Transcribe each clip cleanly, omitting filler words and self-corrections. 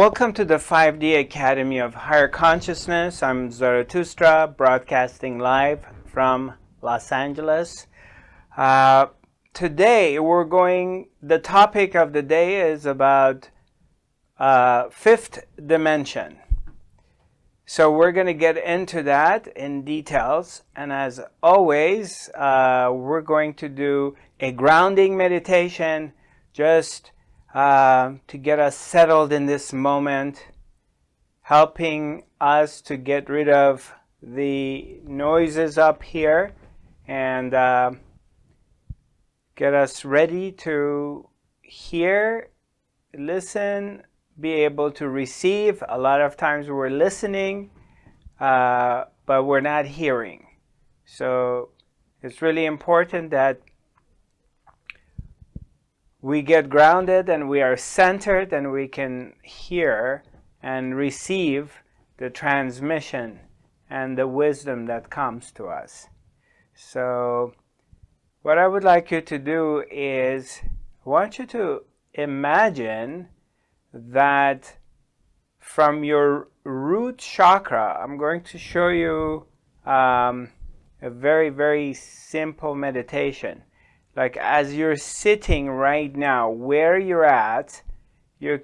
Welcome to the 5D Academy of Higher Consciousness. I'm Zarathustra, broadcasting live from Los Angeles. Today the topic of the day is about fifth dimension. So we're going to get into that in details, and as always we're going to do a grounding meditation just to get us settled in this moment, helping us to get rid of the noises up here and get us ready to hear, listen, be able to receive. A lot of times we're listening, but we're not hearing. So it's really important that we get grounded and we are centered and we can hear and receive the transmission and the wisdom that comes to us. So what I would like you to do is, I want you to imagine that from your root chakra, I'm going to show you a very, very simple meditation. Like as you're sitting right now, where you're at, you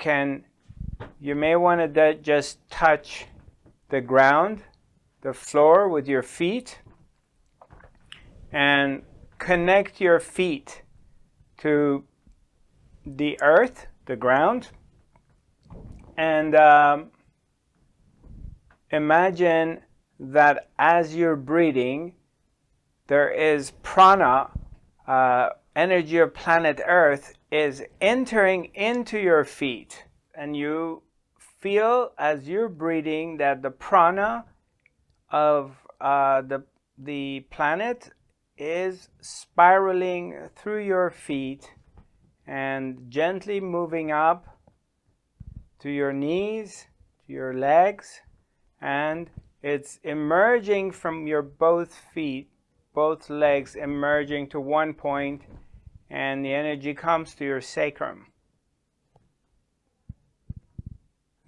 may want to just touch the ground, the floor with your feet, and connect your feet to the earth, the ground, and imagine that as you're breathing, there is prana. Energy of planet Earth is entering into your feet, and you feel as you're breathing that the prana of the planet is spiraling through your feet and gently moving up to your knees, to your legs, and it's emerging from your both feet, both legs emerging to one point, and the energy comes to your sacrum.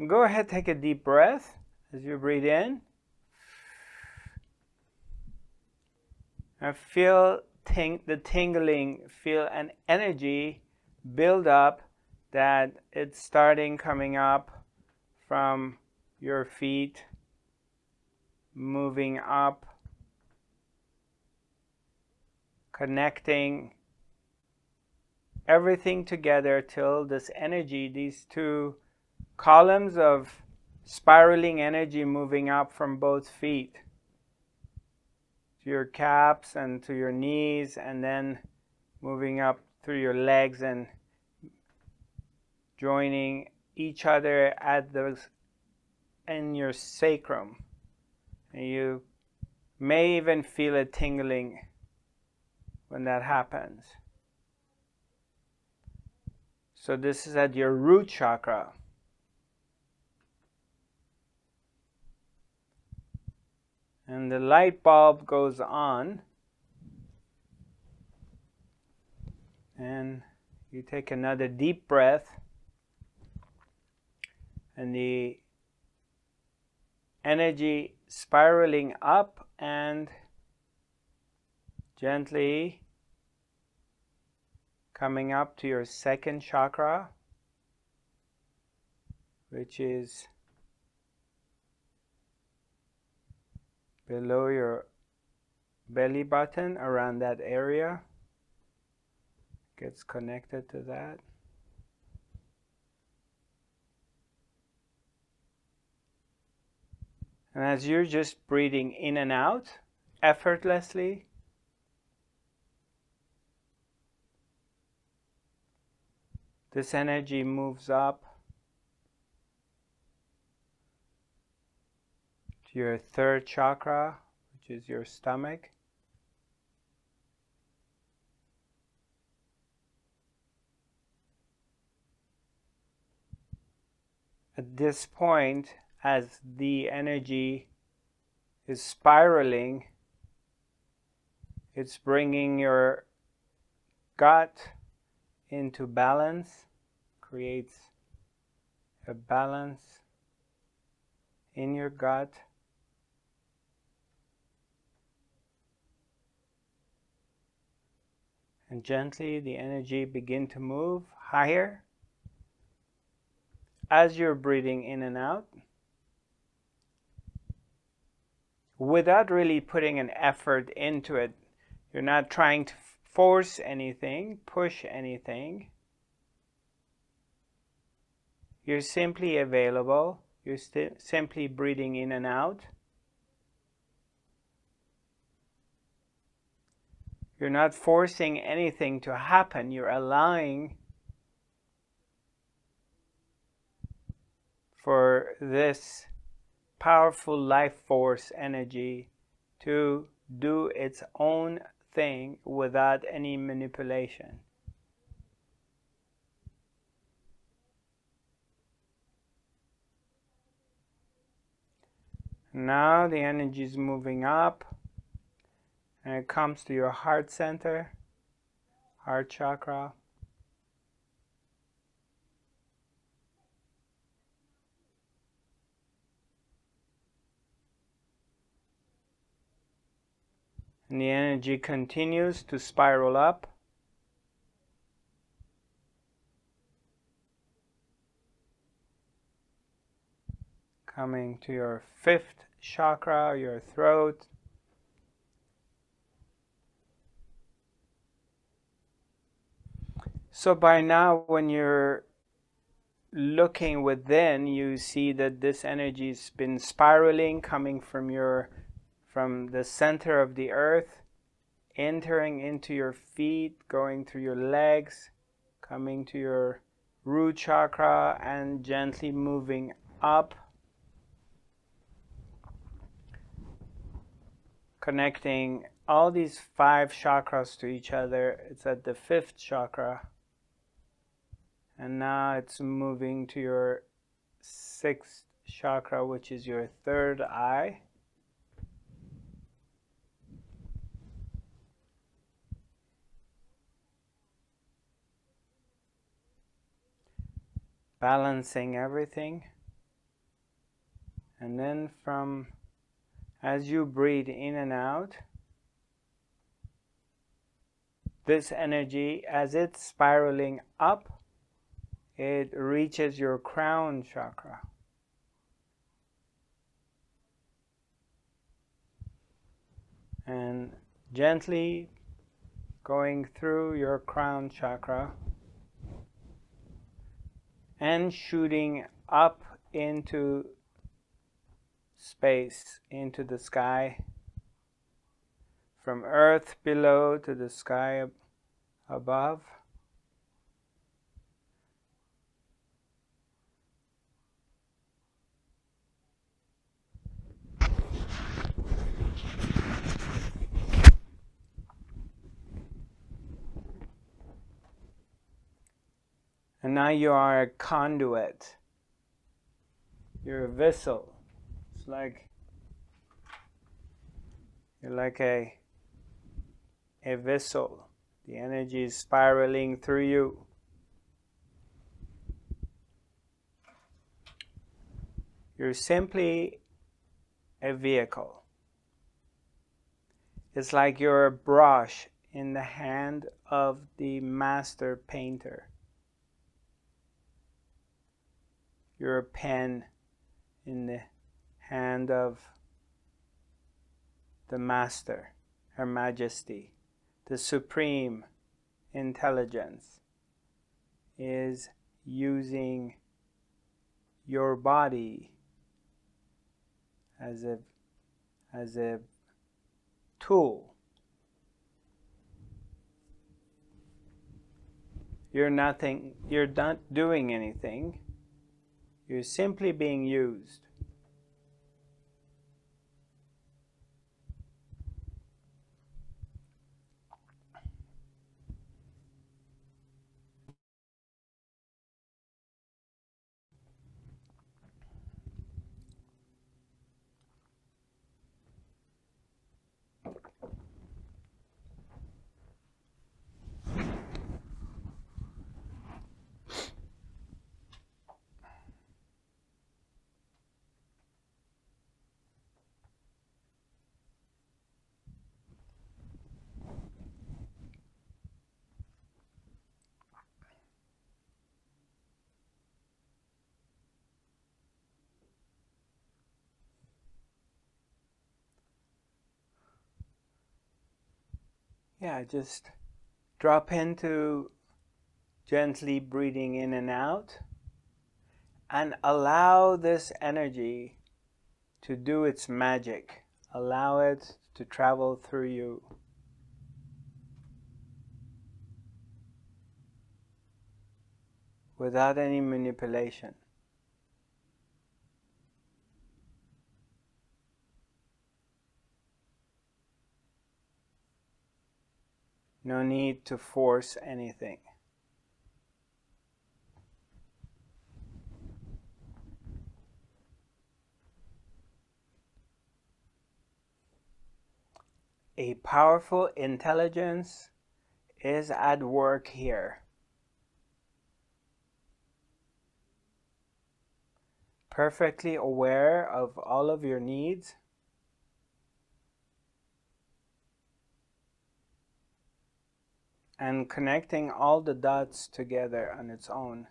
Go ahead, take a deep breath as you breathe in. And feel the tingling, feel an energy build up that it's starting coming up from your feet, moving up, connecting everything together till this energy, these two columns of spiraling energy moving up from both feet to your calves and to your knees, and then moving up through your legs and joining each other at in your sacrum. And you may even feel a tingling when that happens. So this is at your root chakra. And the light bulb goes on. And you take another deep breath. And the energy spiraling up and gently coming up to your second chakra, which is below your belly button, around that area. Gets connected to that. And as you're just breathing in and out effortlessly, this energy moves up to your third chakra, which is your stomach. At this point, as the energy is spiraling, it's bringing your gut into balance, creates the balance in your gut, and gently the energy begin to move higher as you're breathing in and out, without really putting an effort into it. You're not trying to force anything, push anything. You're simply available. You're simply breathing in and out. You're not forcing anything to happen. You're allowing for this powerful life force energy to do its own thing without any manipulation. Now the energy is moving up, and it comes to your heart center, heart chakra. And the energy continues to spiral up. Coming to your fifth chakra, your throat. So by now, when you're looking within, you see that this energy's been spiraling, coming from the center of the earth, entering into your feet, going through your legs, coming to your root chakra, and gently moving up, connecting all these five chakras to each other. It's at the fifth chakra, and now it's moving to your sixth chakra, which is your third eye. Balancing everything. And then as you breathe in and out, this energy, as it's spiraling up, it reaches your crown chakra. And gently going through your crown chakra and shooting up into space, into the sky, from earth below to the sky above. And now you are a conduit. You're a vessel. It's like you're like a vessel. The energy is spiraling through you. You're simply a vehicle. It's like you're a brush in the hand of the master painter. You're a pen in the hand of the Master, Her Majesty, the Supreme Intelligence, is using your body as a tool. You're nothing. You're not doing anything. You're simply being used. Yeah, just drop into gently breathing in and out, and allow this energy to do its magic. Allow it to travel through you. Without any manipulation. No need to force anything. A powerful intelligence is at work here. Perfectly aware of all of your needs, and connecting all the dots together on its own.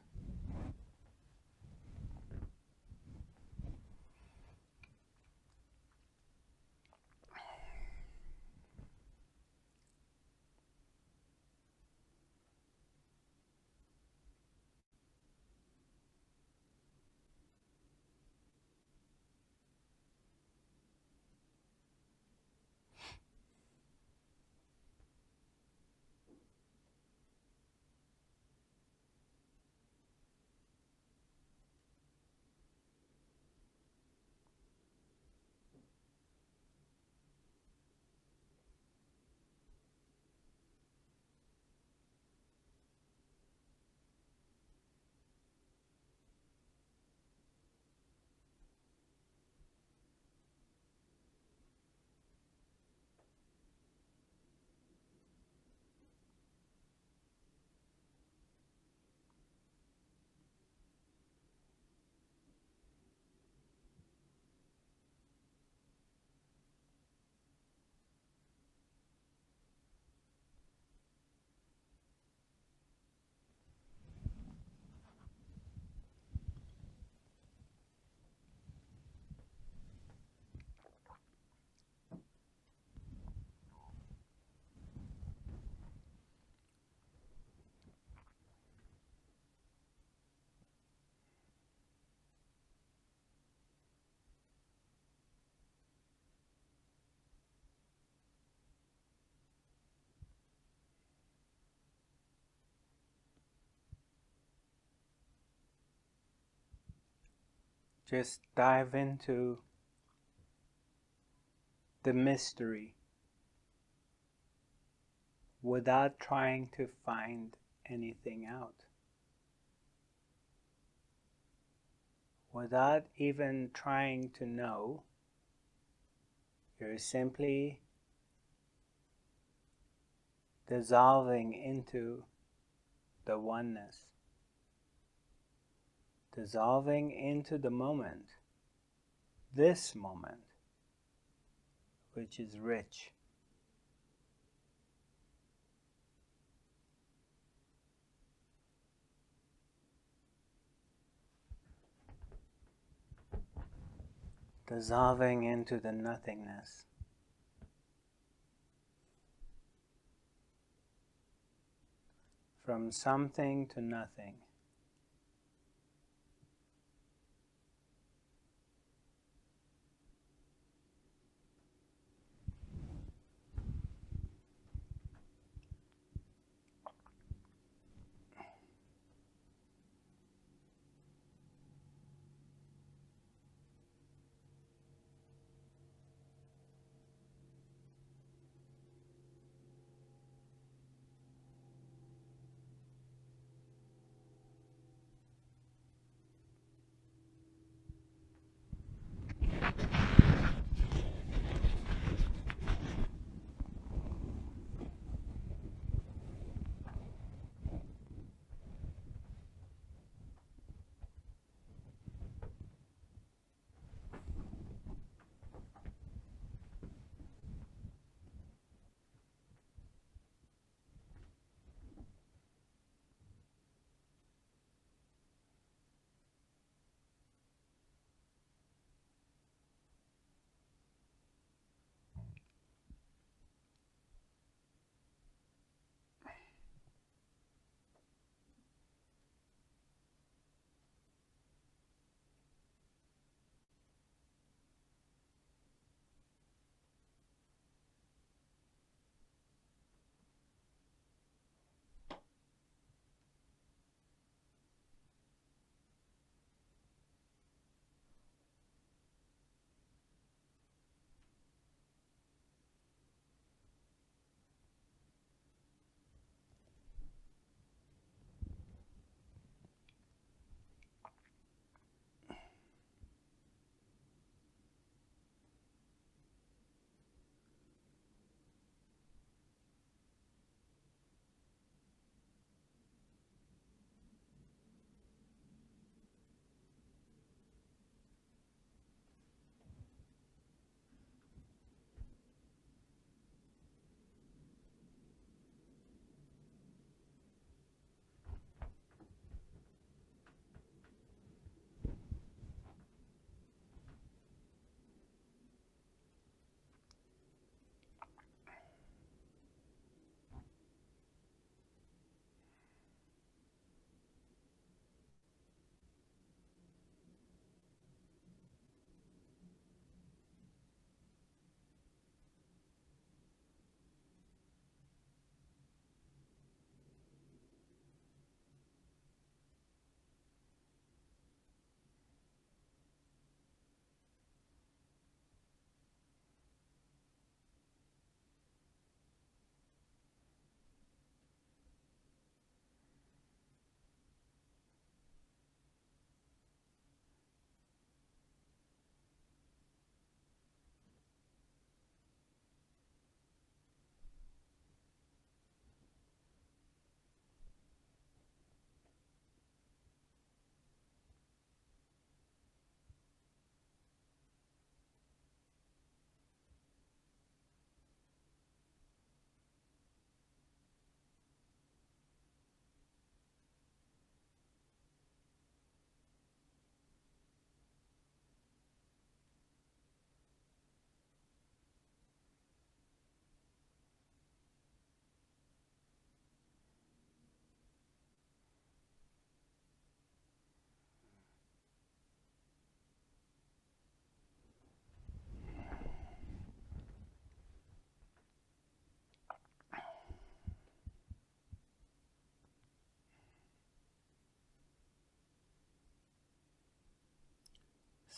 Just dive into the mystery without trying to find anything out, without even trying to know. You're simply dissolving into the oneness. Dissolving into the moment, this moment, which is rich. Dissolving into the nothingness. From something to nothing.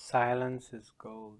Silence is gold.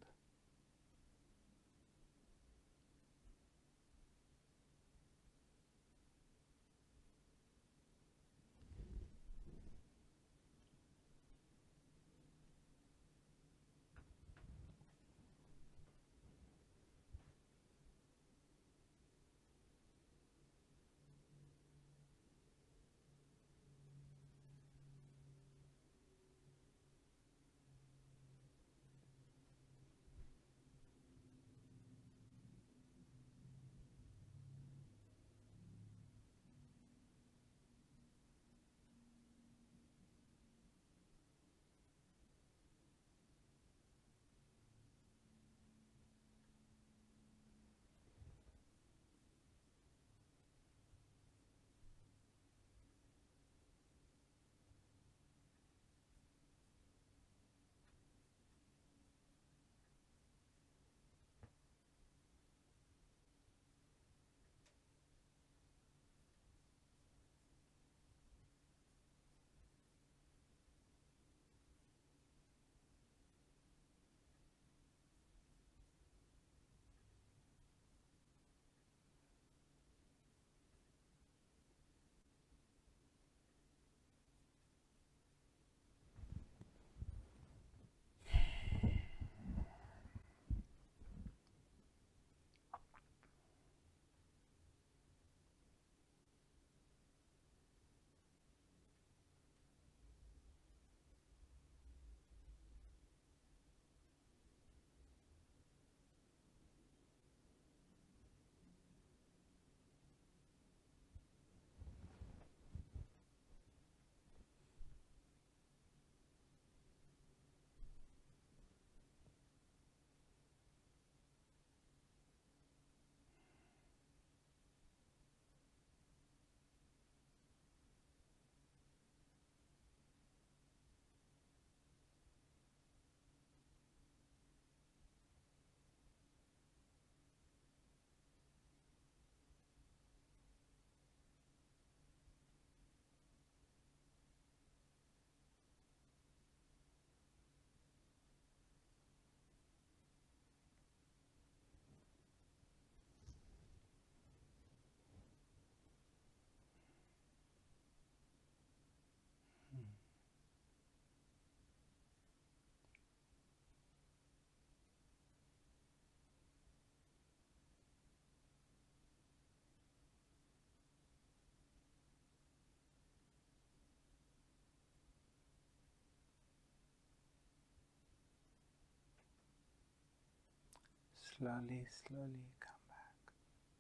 Slowly, slowly come.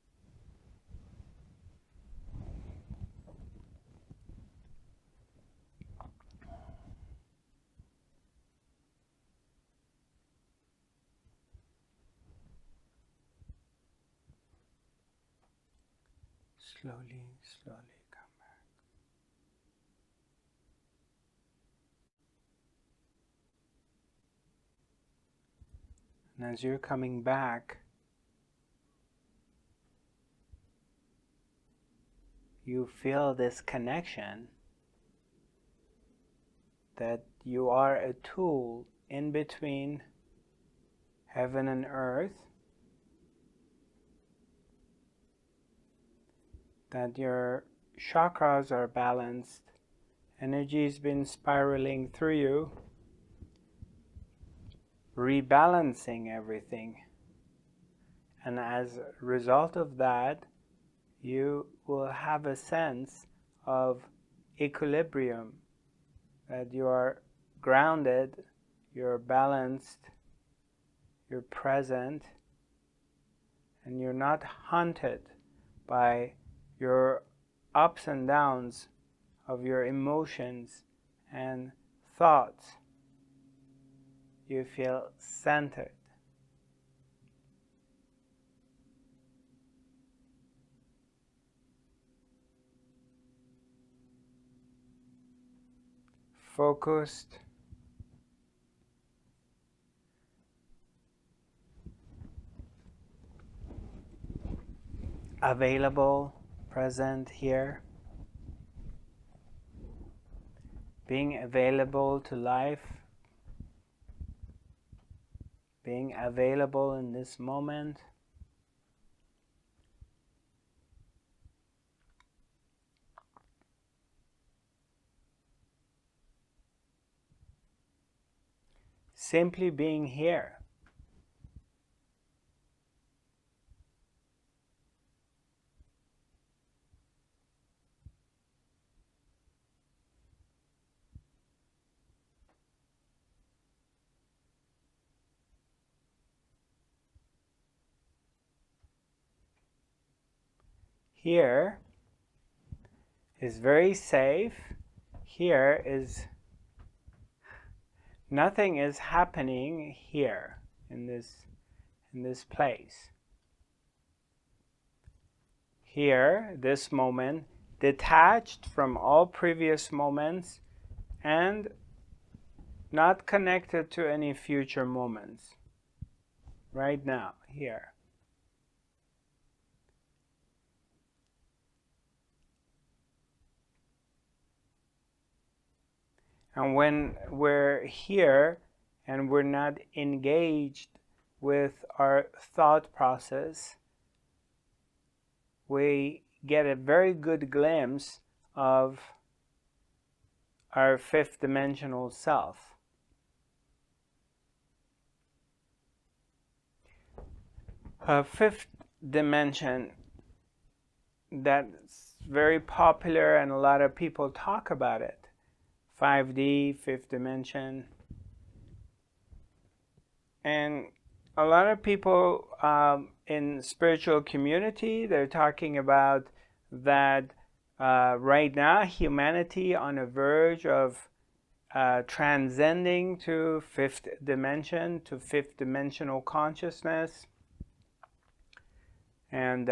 Slowly, slowly come back. And as you're coming back, you feel this connection that you are a tool in between heaven and earth, that your chakras are balanced, energy's been spiraling through you, rebalancing everything. And as a result of that, you will have a sense of equilibrium, that you are grounded, you're balanced, you're present, and you're not haunted by your ups and downs of your emotions and thoughts. You feel centered. Focused. Available. Present here, being available to life, being available in this moment. Simply being here. Here is very safe. Here is nothing is happening here in this place. Here, this moment, detached from all previous moments and not connected to any future moments. Right now, here. And when we're here and we're not engaged with our thought process, we get a very good glimpse of our fifth dimensional self. A fifth dimension that's very popular and a lot of people talk about it. 5D, fifth dimension, and a lot of people in spiritual community, they're talking about that right now humanity on a verge of transcending to fifth dimension, to fifth dimensional consciousness, and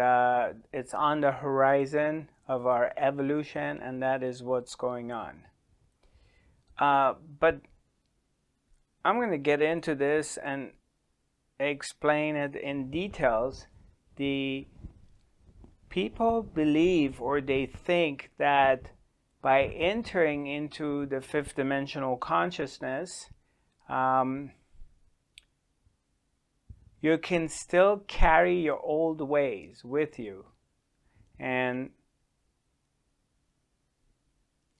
it's on the horizon of our evolution, and that is what's going on. But I'm going to get into this and explain it in details. The people believe, or they think, that by entering into the fifth dimensional consciousness, you can still carry your old ways with you. And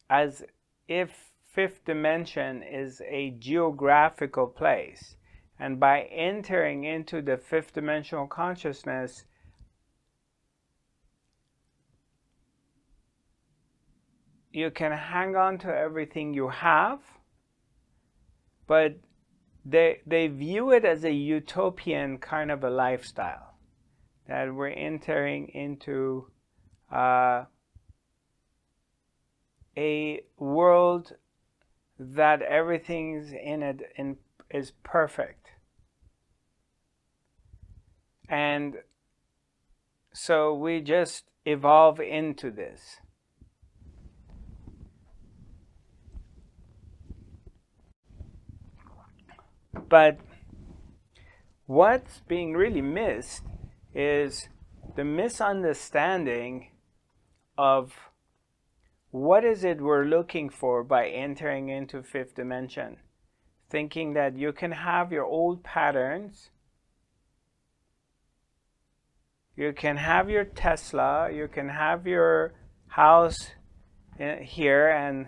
as if fifth dimension is a geographical place, and by entering into the fifth dimensional consciousness, you can hang on to everything you have, but they view it as a utopian kind of a lifestyle, that we're entering into a world that everything's in it is perfect. And so we just evolve into this. But what's being really missed is the misunderstanding of what is it we're looking for by entering into fifth dimension? Thinking that you can have your old patterns, you can have your Tesla, you can have your house here and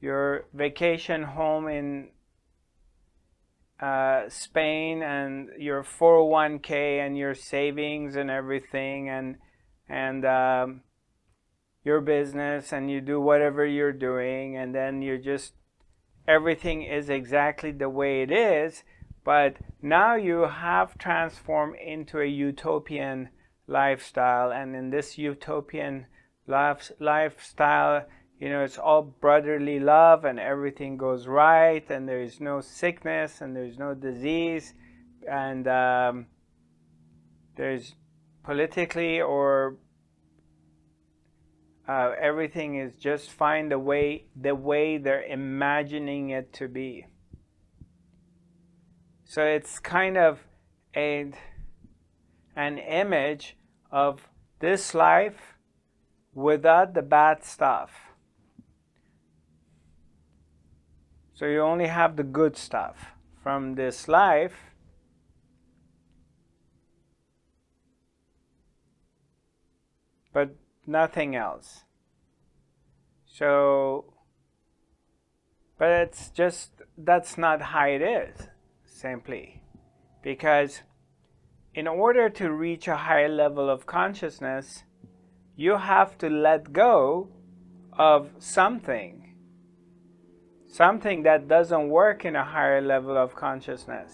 your vacation home in Spain and your 401k and your savings and everything, and your business, and you do whatever you're doing, and then you're just, everything is exactly the way it is, but now you have transformed into a utopian lifestyle, and in this utopian lifestyle, you know, it's all brotherly love and everything goes right, and there is no sickness and there's no disease, and there's politically or everything is just fine the way they're imagining it to be. So it's kind of an image of this life without the bad stuff. So you only have the good stuff from this life, but nothing else. So, but it's just, that's not how it is, simply. Because in order to reach a higher level of consciousness, you have to let go of something. Something that doesn't work in a higher level of consciousness.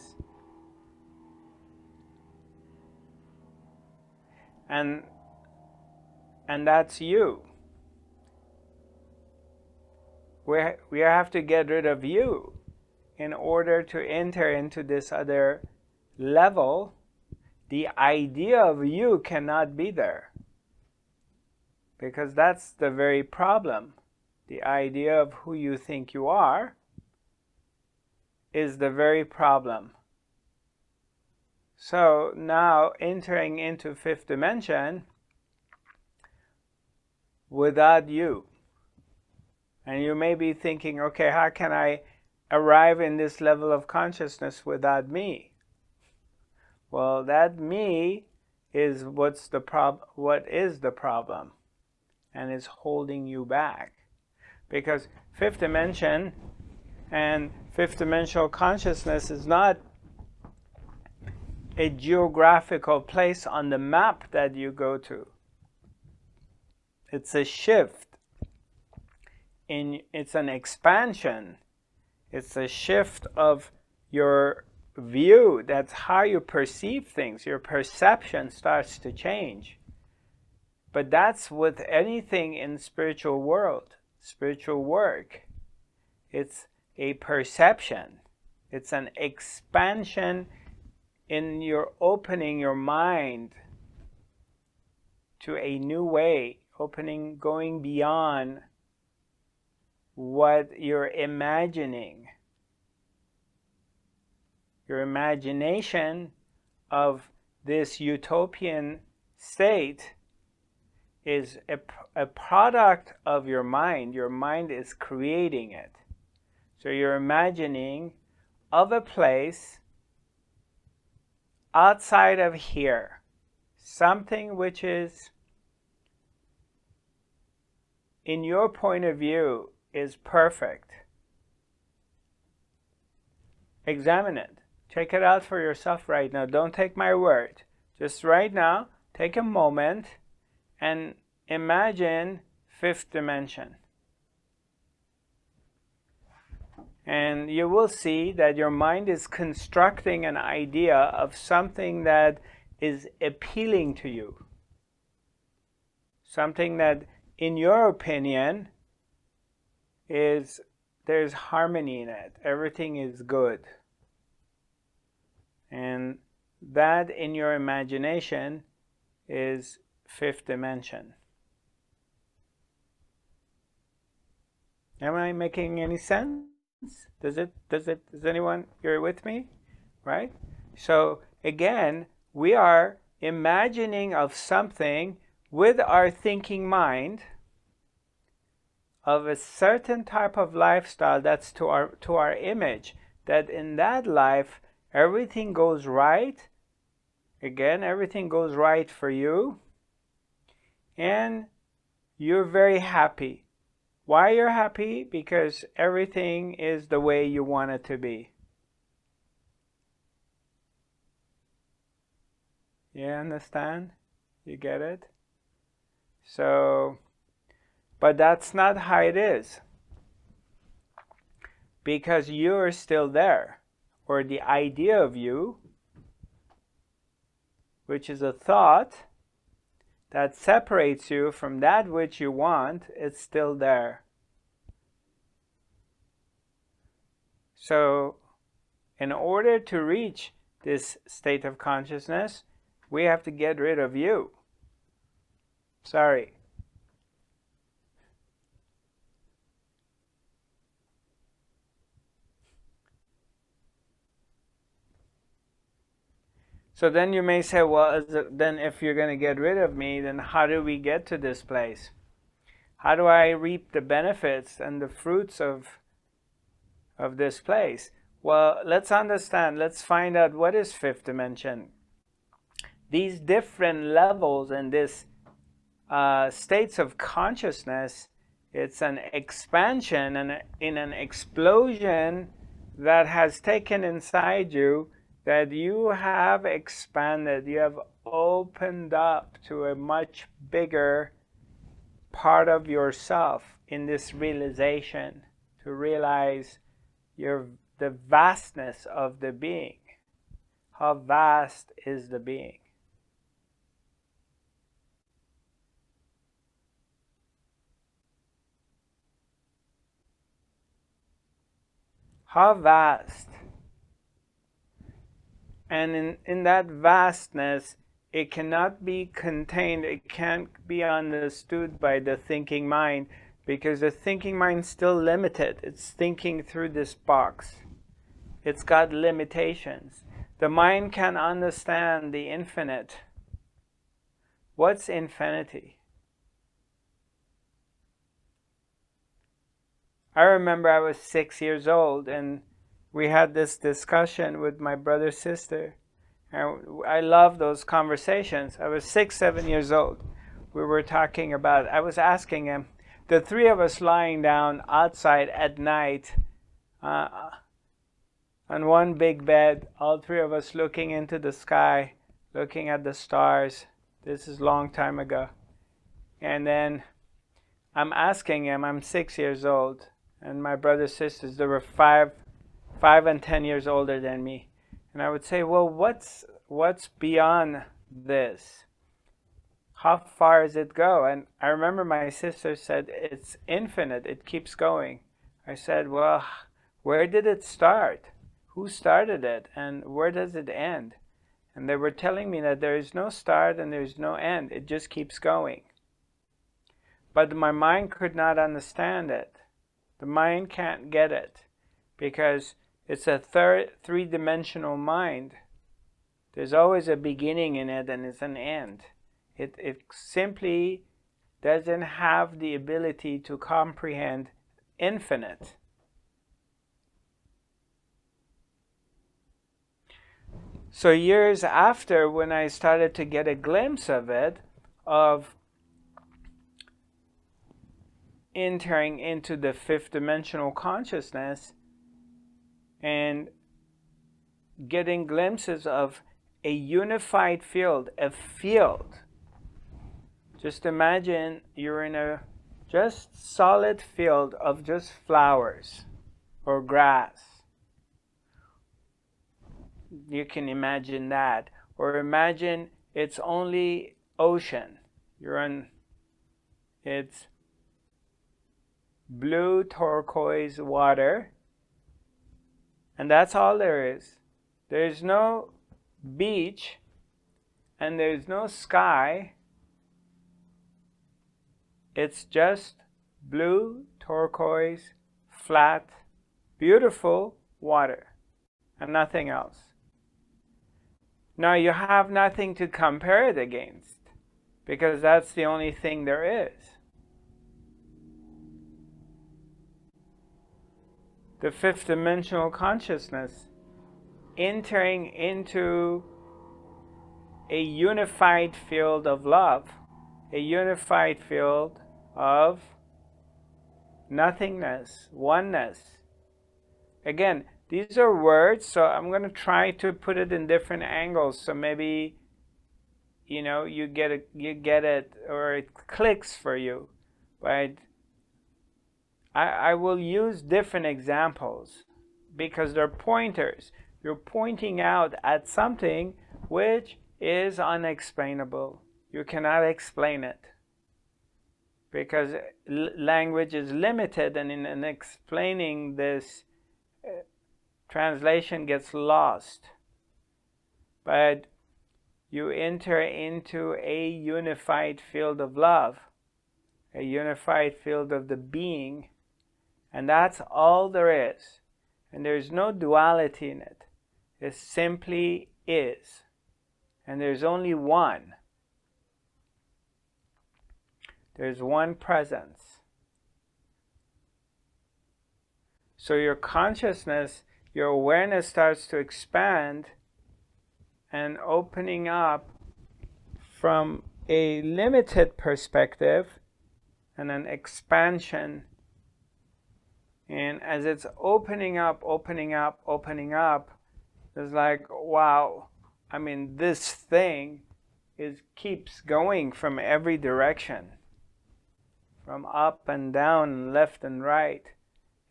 And that's you. We have to get rid of you in order to enter into this other level. The idea of you cannot be there, because that's the very problem. The idea of who you think you are is the very problem. So now entering into fifth dimension without you. And you may be thinking, okay, how can I arrive in this level of consciousness without me? Well, that me is what is the problem, and is holding you back. Because fifth dimension and fifth dimensional consciousness is not a geographical place on the map that you go to. It's a shift. It's an expansion. It's a shift of your view. That's how you perceive things. Your perception starts to change. But that's with anything in spiritual world, spiritual work. It's a perception. It's an expansion in your opening your mind to a new way, opening, going beyond what you're imagining. Your imagination of this utopian state is a product of your mind. Your mind is creating it. So you're imagining of a place outside of here, something which is, in your point of view, is perfect. Examine it. Check it out for yourself right now. Don't take my word. Just right now, take a moment and imagine fifth dimension. And you will see that your mind is constructing an idea of something that is appealing to you. Something that, in your opinion, there's harmony in it. Everything is good. And that, in your imagination, is fifth dimension. Am I making any sense? Does anyone, you're with me? Right? So again, we are imagining of something with our thinking mind, of a certain type of lifestyle that's to our image, that in that life everything goes right. Again, everything goes right for you, and you're very happy. Why you're happy? Because everything is the way you want it to be. You understand? You get it? So, but that's not how it is, because you're still there, or the idea of you, which is a thought that separates you from that which you want, is still there. So, in order to reach this state of consciousness, we have to get rid of you. Sorry. So then you may say, well, then if you're going to get rid of me, then how do we get to this place? How do I reap the benefits and the fruits of this place? Well, let's understand. Let's find out what is fifth dimension. These different levels in this states of consciousness, it's an expansion and in an explosion that has taken inside you, that you have expanded, you have opened up to a much bigger part of yourself in this realization, to realize the vastness of the being. How vast is the being? How vast? And in that vastness, it cannot be contained, it can't be understood by the thinking mind, because the thinking mind's still limited. It's thinking through this box. It's got limitations. The mind can understand the infinite. What's infinity? I remember I was 6 years old and we had this discussion with my brother and sister. And I love those conversations. I was 6, 7 years old. We were talking about, I was asking him, the three of us lying down outside at night on one big bed, all three of us looking into the sky, looking at the stars. This is a long time ago. And then I'm asking him, I'm 6 years old, and my brothers and sisters, they were five and 10 years older than me. And I would say, well, what's beyond this? How far does it go? And I remember my sister said, it's infinite, it keeps going. I said, well, where did it start? Who started it? And where does it end? And they were telling me that there is no start and there is no end, it just keeps going. But my mind could not understand it. The mind can't get it because it's a three-dimensional mind. There's always a beginning in it and it's an end. It simply doesn't have the ability to comprehend infinite. So years after, when I started to get a glimpse of it, of entering into the fifth dimensional consciousness and getting glimpses of a unified field, a field. Just imagine you're in a just solid field of just flowers or grass. You can imagine that, or imagine it's only ocean. You're on, it's blue turquoise water, and that's all there is. There is no beach and there is no sky. It's just blue turquoise flat beautiful water and nothing else. Now you have nothing to compare it against, because that's the only thing there is. The fifth dimensional consciousness, entering into a unified field of love, a unified field of nothingness, oneness. Again, these are words, so I'm going to try to put it in different angles, so maybe, you know, you get it or it clicks for you, right? I will use different examples because they're pointers. You're pointing out at something which is unexplainable. You cannot explain it because language is limited, and in explaining this, translation gets lost. But you enter into a unified field of love, a unified field of the being. And that's all there is. And there's no duality in it. It simply is. And there's only one. There's one presence. So your consciousness, your awareness starts to expand and opening up from a limited perspective and an expansion. And as it's opening up, it's like, wow, I mean, this thing keeps going from every direction. From up and down and left and right.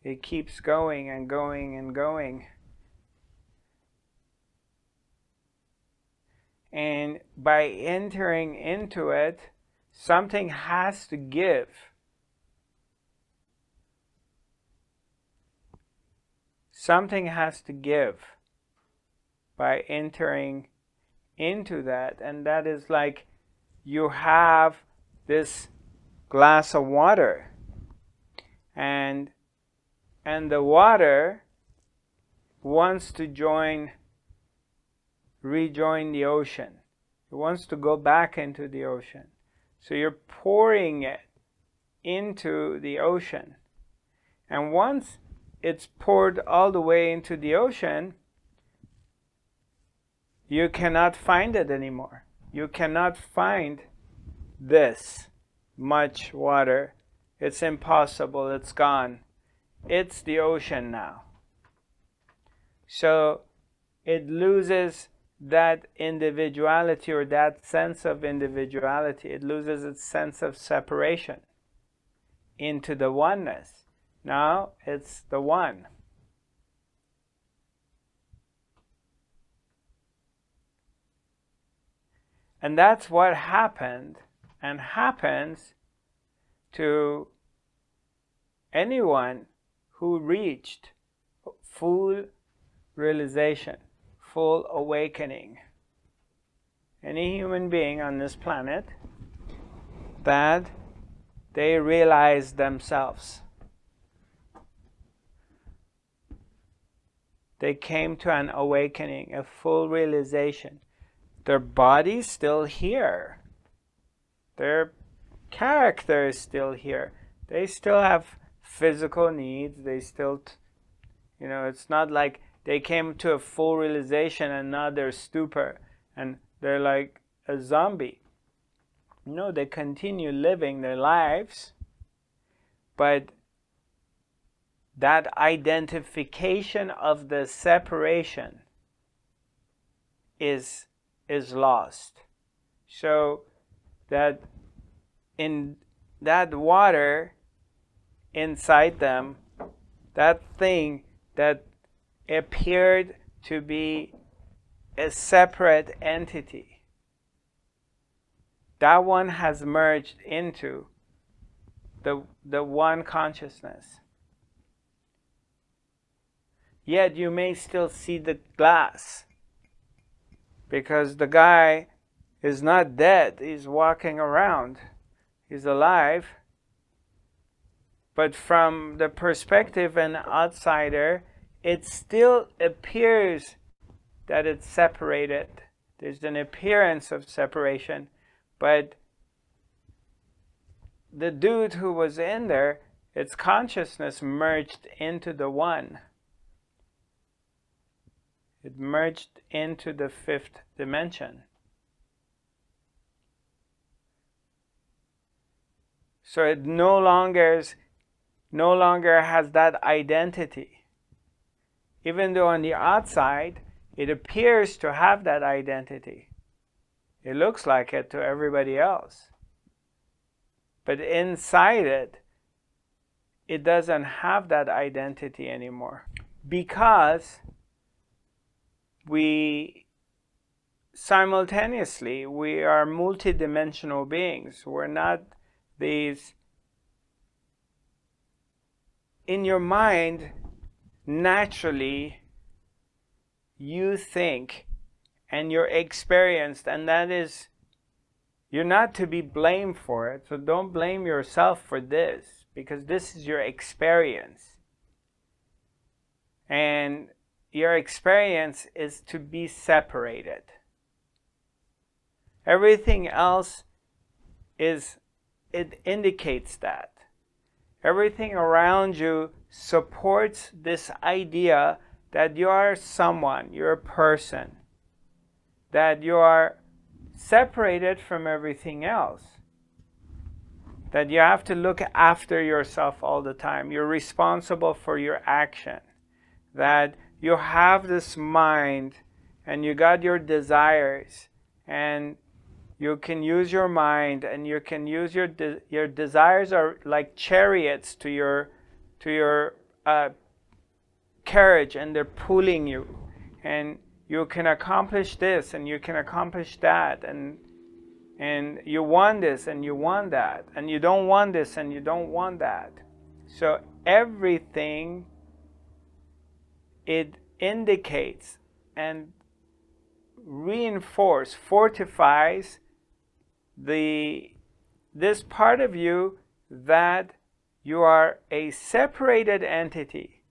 It keeps going and going and going. And by entering into it, something has to give. Something has to give by entering into that. And that is like you have this glass of water, and the water wants to rejoin the ocean. It wants to go back into the ocean. So you're pouring it into the ocean. And once it's poured all the way into the ocean, you cannot find it anymore. You cannot find this much water. It's impossible. It's gone. It's the ocean now. So it loses that individuality, or that sense of individuality. It loses its sense of separation into the oneness. Now it's the one. And that's what happened and happens to anyone who reached full realization, full awakening. Any human being on this planet that they realize themselves. They came to an awakening, a full realization. Their body's still here. Their character is still here. They still have physical needs. They still, you know, it's not like they came to a full realization and now they're stupor and they're like a zombie. No, they continue living their lives, but that identification of the separation is lost. So that in that water inside them, that thing that appeared to be a separate entity, that one has merged into the one consciousness. Yet you may still see the glass, because the guy is not dead. He's walking around. He's alive. But from the perspective of an outsider, it still appears that it's separated. There's an appearance of separation, but the dude who was in there, its consciousness merged into the one. It merged into the fifth dimension. So it no longer has that identity. Even though on the outside, it appears to have that identity. It looks like it to everybody else. But inside it, it doesn't have that identity anymore. Because we simultaneously, we are multidimensional beings. We're not these, in your mind, naturally, you think and you're experienced, and that is, you're not to be blamed for it. So don't blame yourself for this, because this is your experience. And your experience is to be separated. Everything else is, it indicates that. Everything around you supports this idea that you are someone, you're a person, that you are separated from everything else. That you have to look after yourself all the time. You're responsible for your action. That you have this mind and you got your desires, and you can use your mind, and you can use your desires are like chariots to your carriage, and they're pulling you, and you can accomplish this and you can accomplish that, and you want this and you want that, and you don't want this and you don't want that. So everything, it indicates and reinforces, fortifies this part of you that you are a separated entity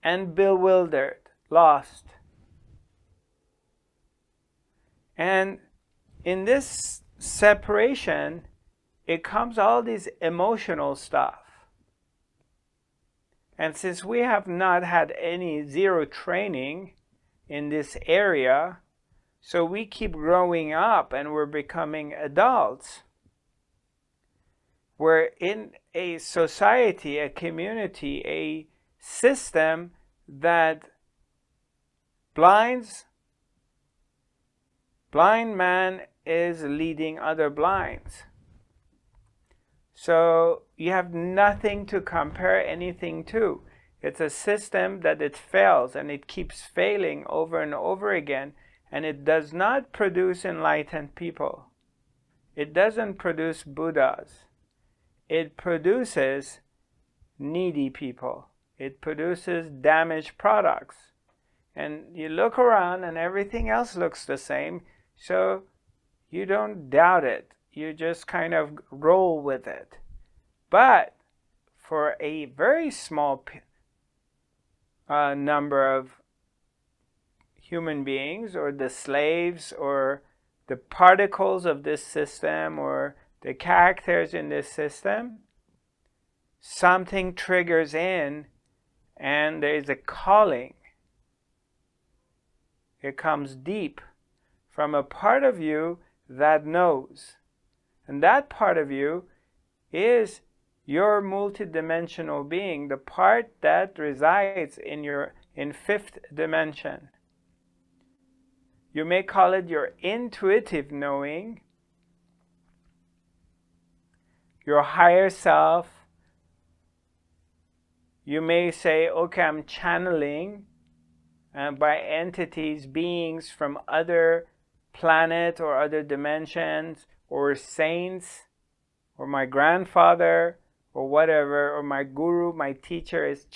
and bewildered, lost. And in this separation, it comes all these emotional stuff. And since we have not had any zero training in this area, so we keep growing up and we're becoming adults. We're in a society, a community, a system that blind man is leading other blinds. So you have nothing to compare anything to. It's a system that it fails, and it keeps failing over and over again, and it does not produce enlightened people. It doesn't produce Buddhas. It produces needy people. It produces damaged products. And you look around and everything else looks the same, so you don't doubt it. You just kind of roll with it. But for a very small number of human beings, or the slaves, or the particles of this system, or the characters in this system, something triggers in, and there is a calling. It comes deep from a part of you that knows. And that part of you is your multidimensional being, the part that resides in your fifth dimension. You may call it your intuitive knowing, your higher self. You may say, okay, I'm channeling by entities, beings from other planets or other dimensions, or saints, or my grandfather, or whatever, or my guru, my teacher is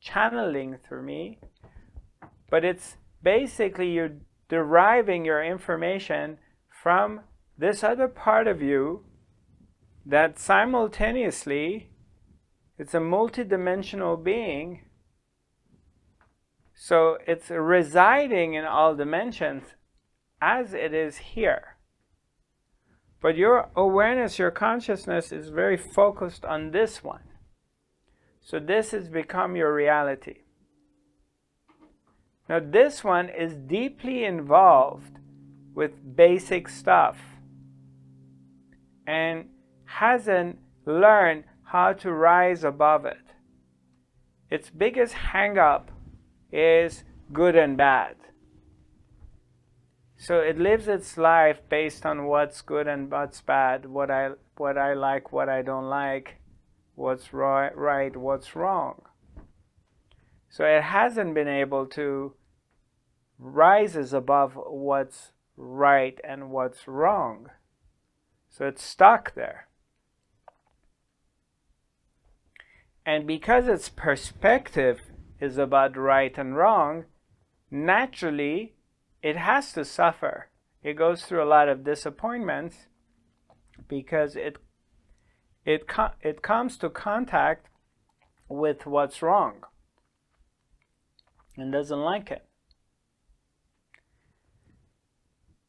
channeling through me. But it's basically you're deriving your information from this other part of you that simultaneously, it's a multidimensional being. So it's residing in all dimensions as it is here. But your awareness, your consciousness is very focused on this one. So this has become your reality. Now this one is deeply involved with basic stuff and hasn't learned how to rise above it. Its biggest hang-up is good and bad. So it lives its life based on what's good and what's bad, what I like, what I don't like, what's right, what's wrong. So it hasn't been able to rise above what's right and what's wrong. So it's stuck there. And because its perspective is about right and wrong, naturally it has to suffer. It goes through a lot of disappointments because it comes to contact with what's wrong and doesn't like it.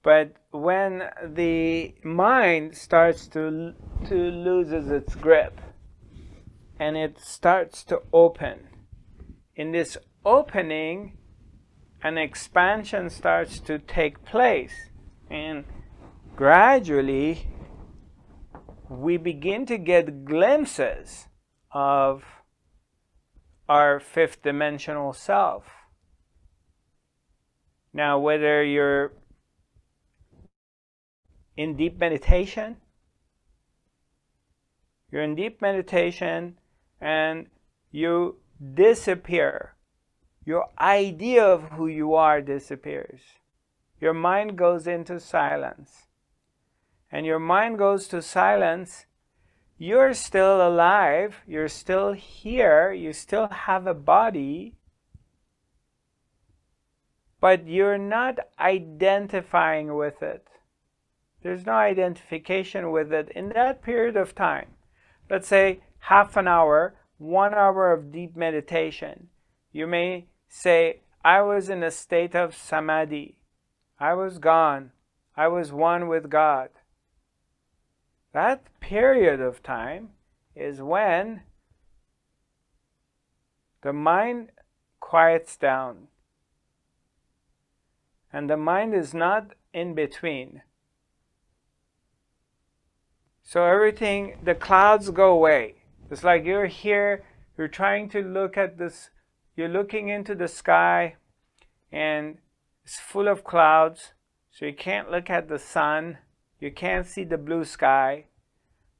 But when the mind starts to lose its grip and it starts to open, in this opening, an expansion starts to take place. And gradually, we begin to get glimpses of our fifth dimensional self. Now, whether you're in deep meditation, and you disappear. Your idea of who you are disappears. Your mind goes into silence. And your mind goes to silence, you're still alive, you're still here, you still have a body, but you're not identifying with it. There's no identification with it in that period of time. Let's say half an hour, 1 hour of deep meditation. You may say, I was in a state of samadhi. I was gone. I was one with God. That period of time is when the mind quiets down. And the mind is not in between. So everything, the clouds go away. It's like you're here, you're trying to look at this, you're looking into the sky, and it's full of clouds, so you can't look at the sun, you can't see the blue sky,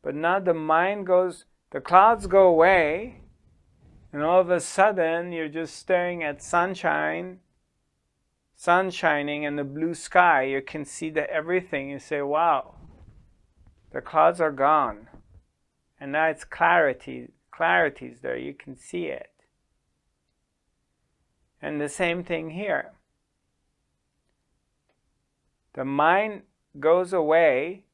but now the mind goes, the clouds go away, and all of a sudden you're just staring at sunshine, sun shining in the blue sky. You can see the everything. You say, wow, the clouds are gone. And now it's clarity. Clarity's there. You can see it. And the same thing here. The mind goes away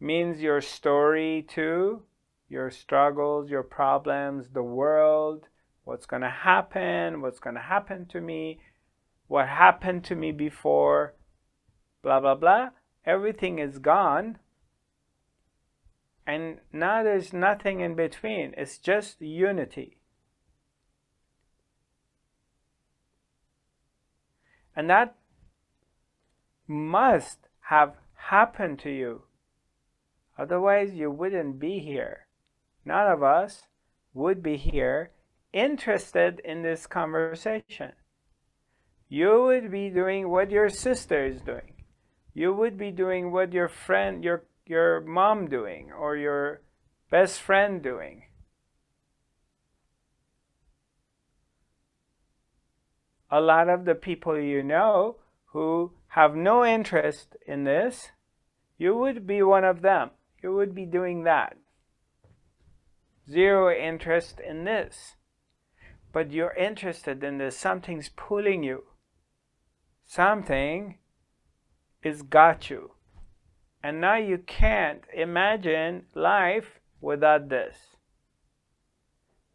means your story too, your struggles, your problems, the world, what's going to happen to me, what happened to me before, blah, blah, blah. Everything is gone. And now there's nothing in between. It's just unity. And that must have happened to you. Otherwise, you wouldn't be here. None of us would be here interested in this conversation. You would be doing what your sister is doing. You would be doing what your friend, your mom doing, or your best friend doing. A lot of the people you know who have no interest in this, you would be one of them. You would be doing that. Zero interest in this. But you're interested in this. Something's pulling you. Something has got you. And now you can't imagine life without this.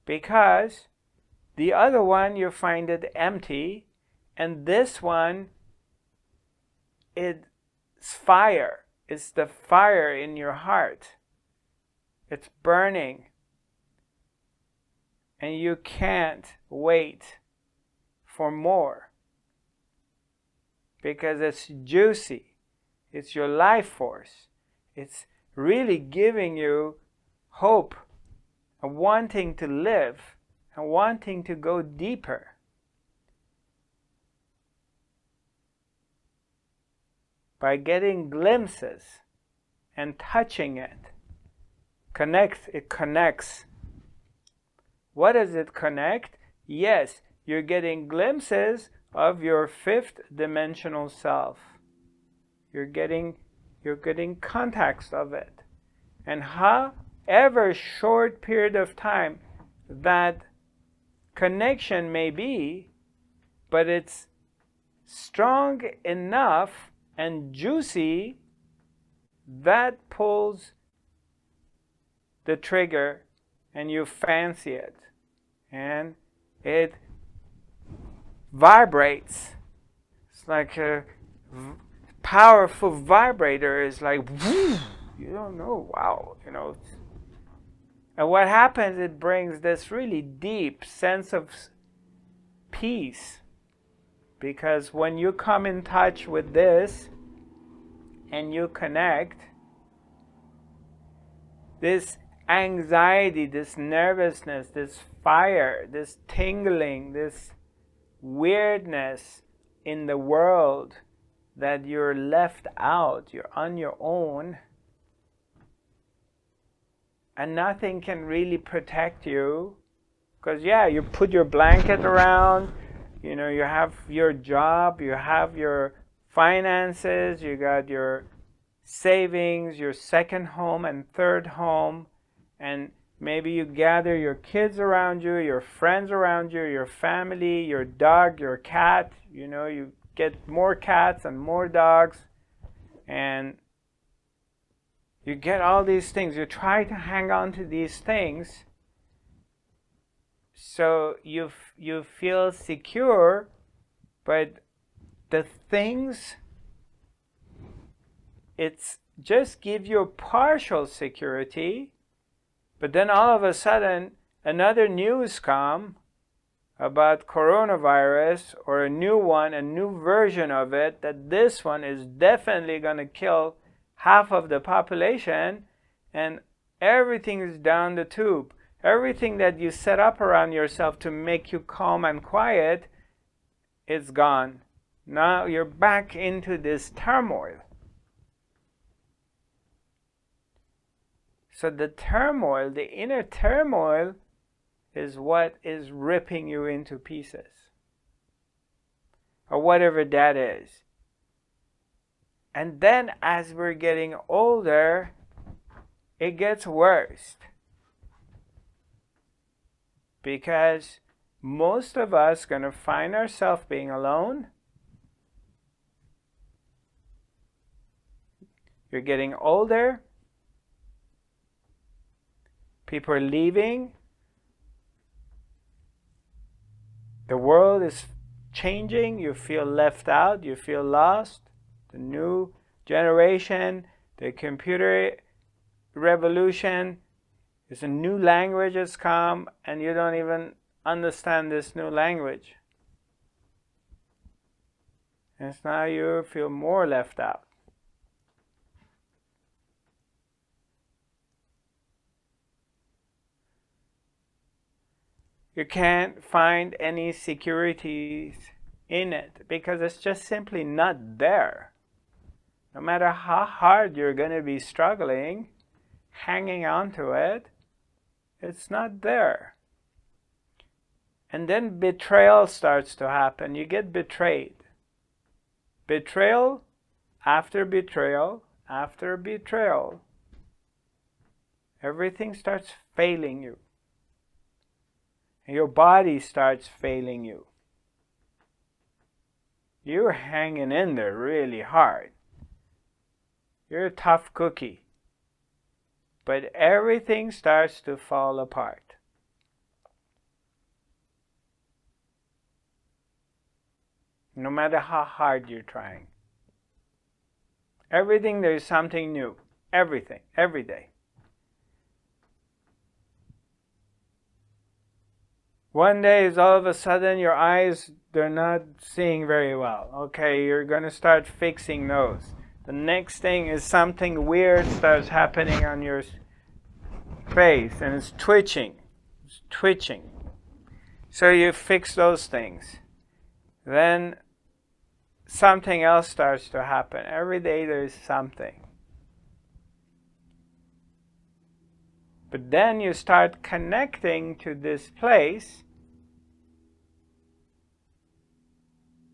Because the other one, you find it empty. And this one, it's fire. It's the fire in your heart. It's burning. And you can't wait for more. Because it's juicy. It's your life force. It's really giving you hope and wanting to live and wanting to go deeper. By getting glimpses and touching it, it connects. What does it connect? Yes, you're getting glimpses of your fifth dimensional self. You're getting context of it. And however short period of time that connection may be, but it's strong enough and juicy that pulls the trigger and you fancy it. And it vibrates. It's like a powerful vibrator is like, whoosh, you don't know, wow, you know. And what happens, it brings this really deep sense of peace. Because when you come in touch with this, and you connect, this anxiety, this nervousness, this fire, this tingling, this weirdness in the world that you're left out, you're on your own, and nothing can really protect you, because yeah, you put your blanket around, you know, you have your job, you have your finances, you got your savings, your second home and third home, and maybe you gather your kids around you, your friends around you, your family, your dog, your cat, you know, you get more cats and more dogs, and you get all these things, you try to hang on to these things so you feel secure, but the things, it's just give you partial security, but then all of a sudden another news comes about coronavirus, or a new one, a new version of it, that this one is definitely going to kill half of the population, and everything is down the tube. Everything that you set up around yourself to make you calm and quiet is gone. Now you're back into this turmoil. So the turmoil, the inner turmoil, is what is ripping you into pieces, or whatever that is. And then as we're getting older, it gets worse, because most of us gonna find ourselves being alone. You're getting older, people are leaving, the world is changing, you feel left out, you feel lost. The new generation, the computer revolution, is a new language has come, and you don't even understand this new language. And now you feel more left out. You can't find any securities in it, because it's just simply not there. No matter how hard you're going to be struggling, hanging on to it, it's not there. And then betrayal starts to happen. You get betrayed. Betrayal after betrayal after betrayal. Everything starts failing you. Your body starts failing you. You're hanging in there really hard. You're a tough cookie. But everything starts to fall apart. No matter how hard you're trying. Everything, there's something new. Everything, every day. One day is all of a sudden your eyes, they're not seeing very well. Okay, you're going to start fixing those. The next thing is something weird starts happening on your face, and it's twitching. It's twitching. So you fix those things. Then something else starts to happen. Every day there's something. But then you start connecting to this place,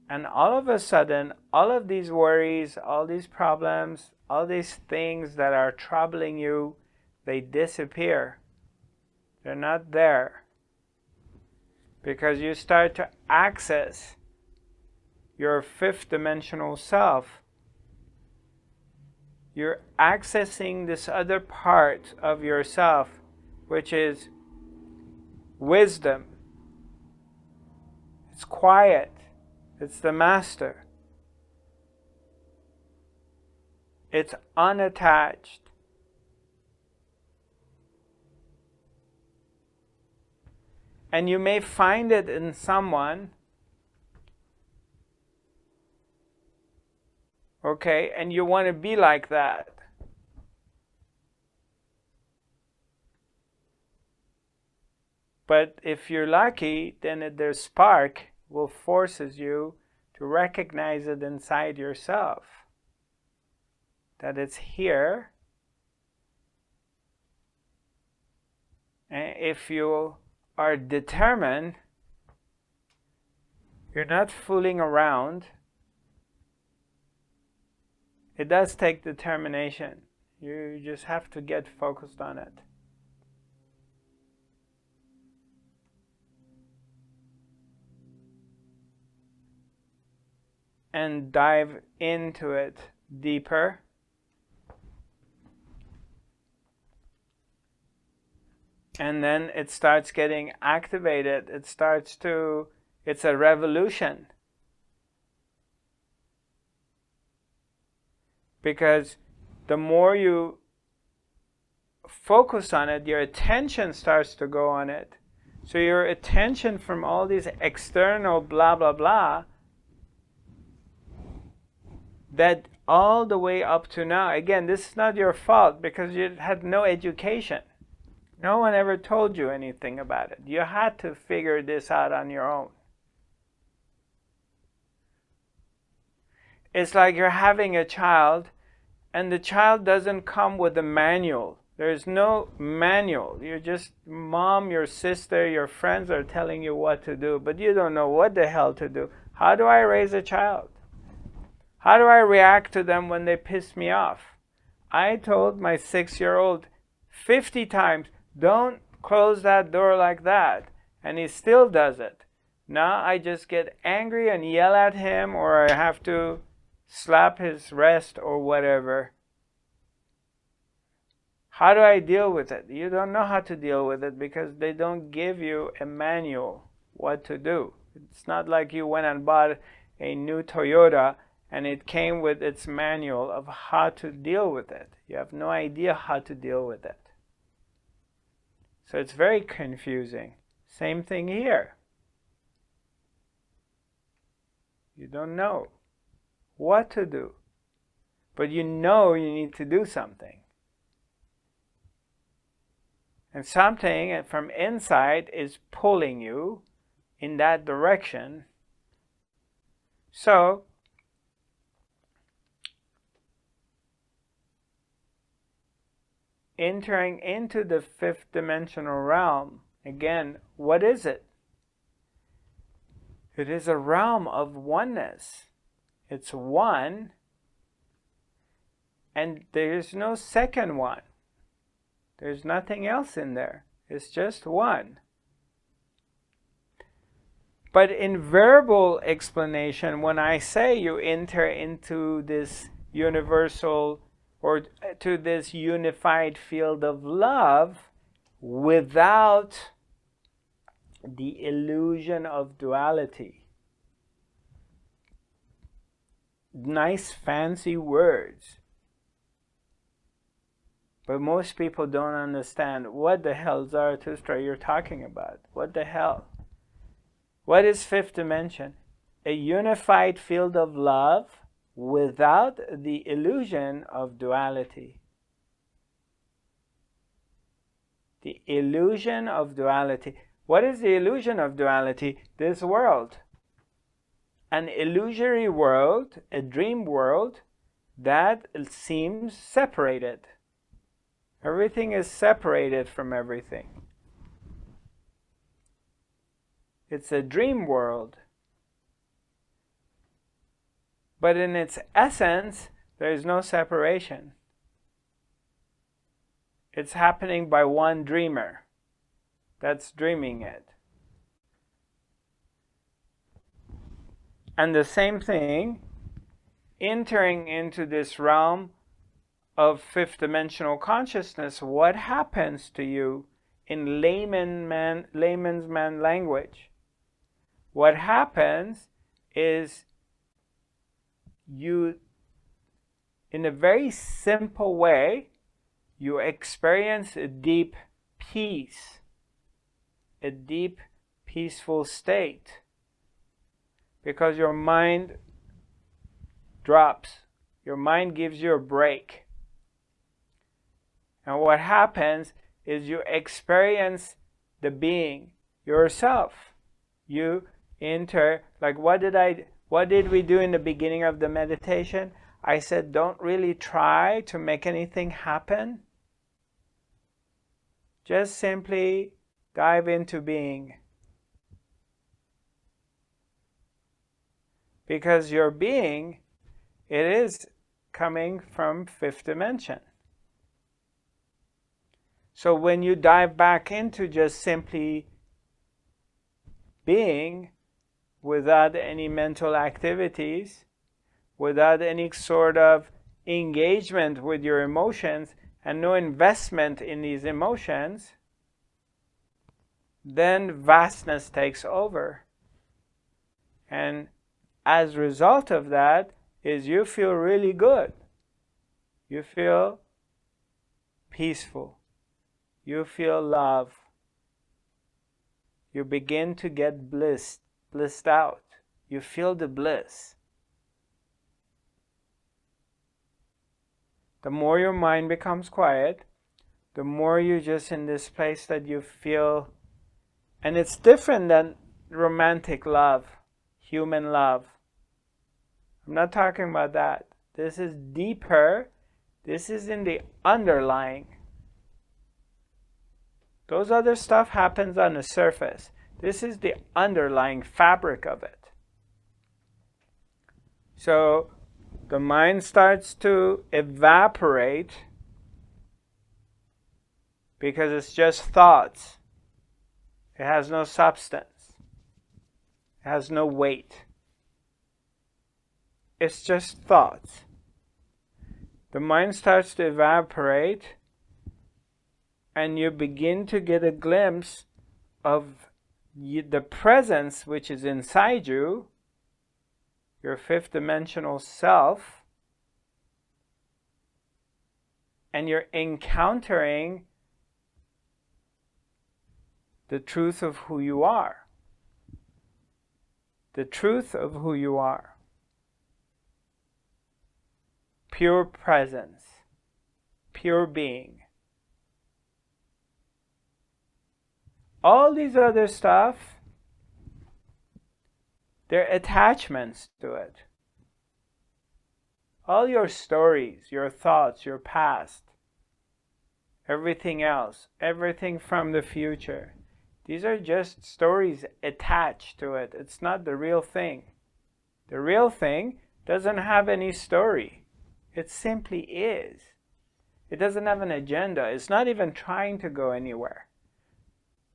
and all of a sudden, all of these worries, all these problems, all these things that are troubling you, they disappear. They're not there. Because you start to access your fifth dimensional self. You're accessing this other part of yourself, which is wisdom. It's quiet. It's the master. It's unattached. And you may find it in someone, Okay, and you want to be like that. But if you're lucky, then the spark will forces you to recognize it inside yourself, that it's here. And if you are determined, you're not fooling around. It does take determination. You just have to get focused on it. And dive into it deeper. And then it starts getting activated. It starts to, it's a revolution. Because the more you focus on it, your attention starts to go on it. So your attention from all these external blah, blah, blah, that all the way up to now, again, this is not your fault because you had no education. No one ever told you anything about it. You had to figure this out on your own. It's like you're having a child and the child doesn't come with a manual. There is no manual. You're just mom, your sister, your friends are telling you what to do, but you don't know what the hell to do. How do I raise a child? How do I react to them when they piss me off? I told my 6-year-old 50 times, don't close that door like that. And he still does it. Now I just get angry and yell at him, or I have to slap his wrist or whatever. How do I deal with it? You don't know how to deal with it because they don't give you a manual what to do. It's not like you went and bought a new Toyota and it came with its manual of how to deal with it. You have no idea how to deal with it. So it's very confusing. Same thing here. You don't know what to do, but you know you need to do something. And something from inside is pulling you in that direction. So entering into the 5th dimensional realm, again, what is it? It is a realm of oneness. It's one, and there's no second one. There's nothing else in there. It's just one. But in verbal explanation, when I say you enter into this universal or to this unified field of love without the illusion of duality. Nice fancy words. But most people don't understand what the hell, Zarathustra, you're talking about. What the hell? What is 5th dimension? A unified field of love without the illusion of duality. The illusion of duality. What is the illusion of duality? This world. An illusory world, a dream world that seems separated. Everything is separated from everything. It's a dream world. But in its essence, there is no separation. It's happening by one dreamer. That's dreaming it. And the same thing, entering into this realm of 5th dimensional consciousness, what happens to you in layman's man language? What happens is you, in a very simple way, you experience a deep peace. A deep, peaceful state, because your mind drops Your mind gives you a break. And what happens is you experience the being, yourself. You enter, like what did we do in the beginning of the meditation? I said, don't really try to make anything happen. Just simply dive into being. Because your being, it is coming from fifth dimension. So when you dive back into just simply being, without any mental activities, without any sort of engagement with your emotions, and no investment in these emotions, then vastness takes over. And as a result of that is you feel really good. You feel peaceful. You feel love. You begin to get blissed out. You feel the bliss. The more your mind becomes quiet, the more you're just in this place that you feel. And it's different than romantic love, human love. I'm not talking about that. This is deeper. This is in the underlying. Those other stuff happens on the surface. This is the underlying fabric of it. So the mind starts to evaporate because it's just thoughts. It has no substance. It has no weight. It's just thoughts. The mind starts to evaporate and you begin to get a glimpse of the presence which is inside you, your fifth dimensional self, and you're encountering the truth of who you are. The truth of who you are. Pure presence, pure being. All these other stuff, they're attachments to it. All your stories, your thoughts, your past, everything else, everything from the future, these are just stories attached to it. It's not the real thing. The real thing doesn't have any story. It simply is. It doesn't have an agenda. It's not even trying to go anywhere.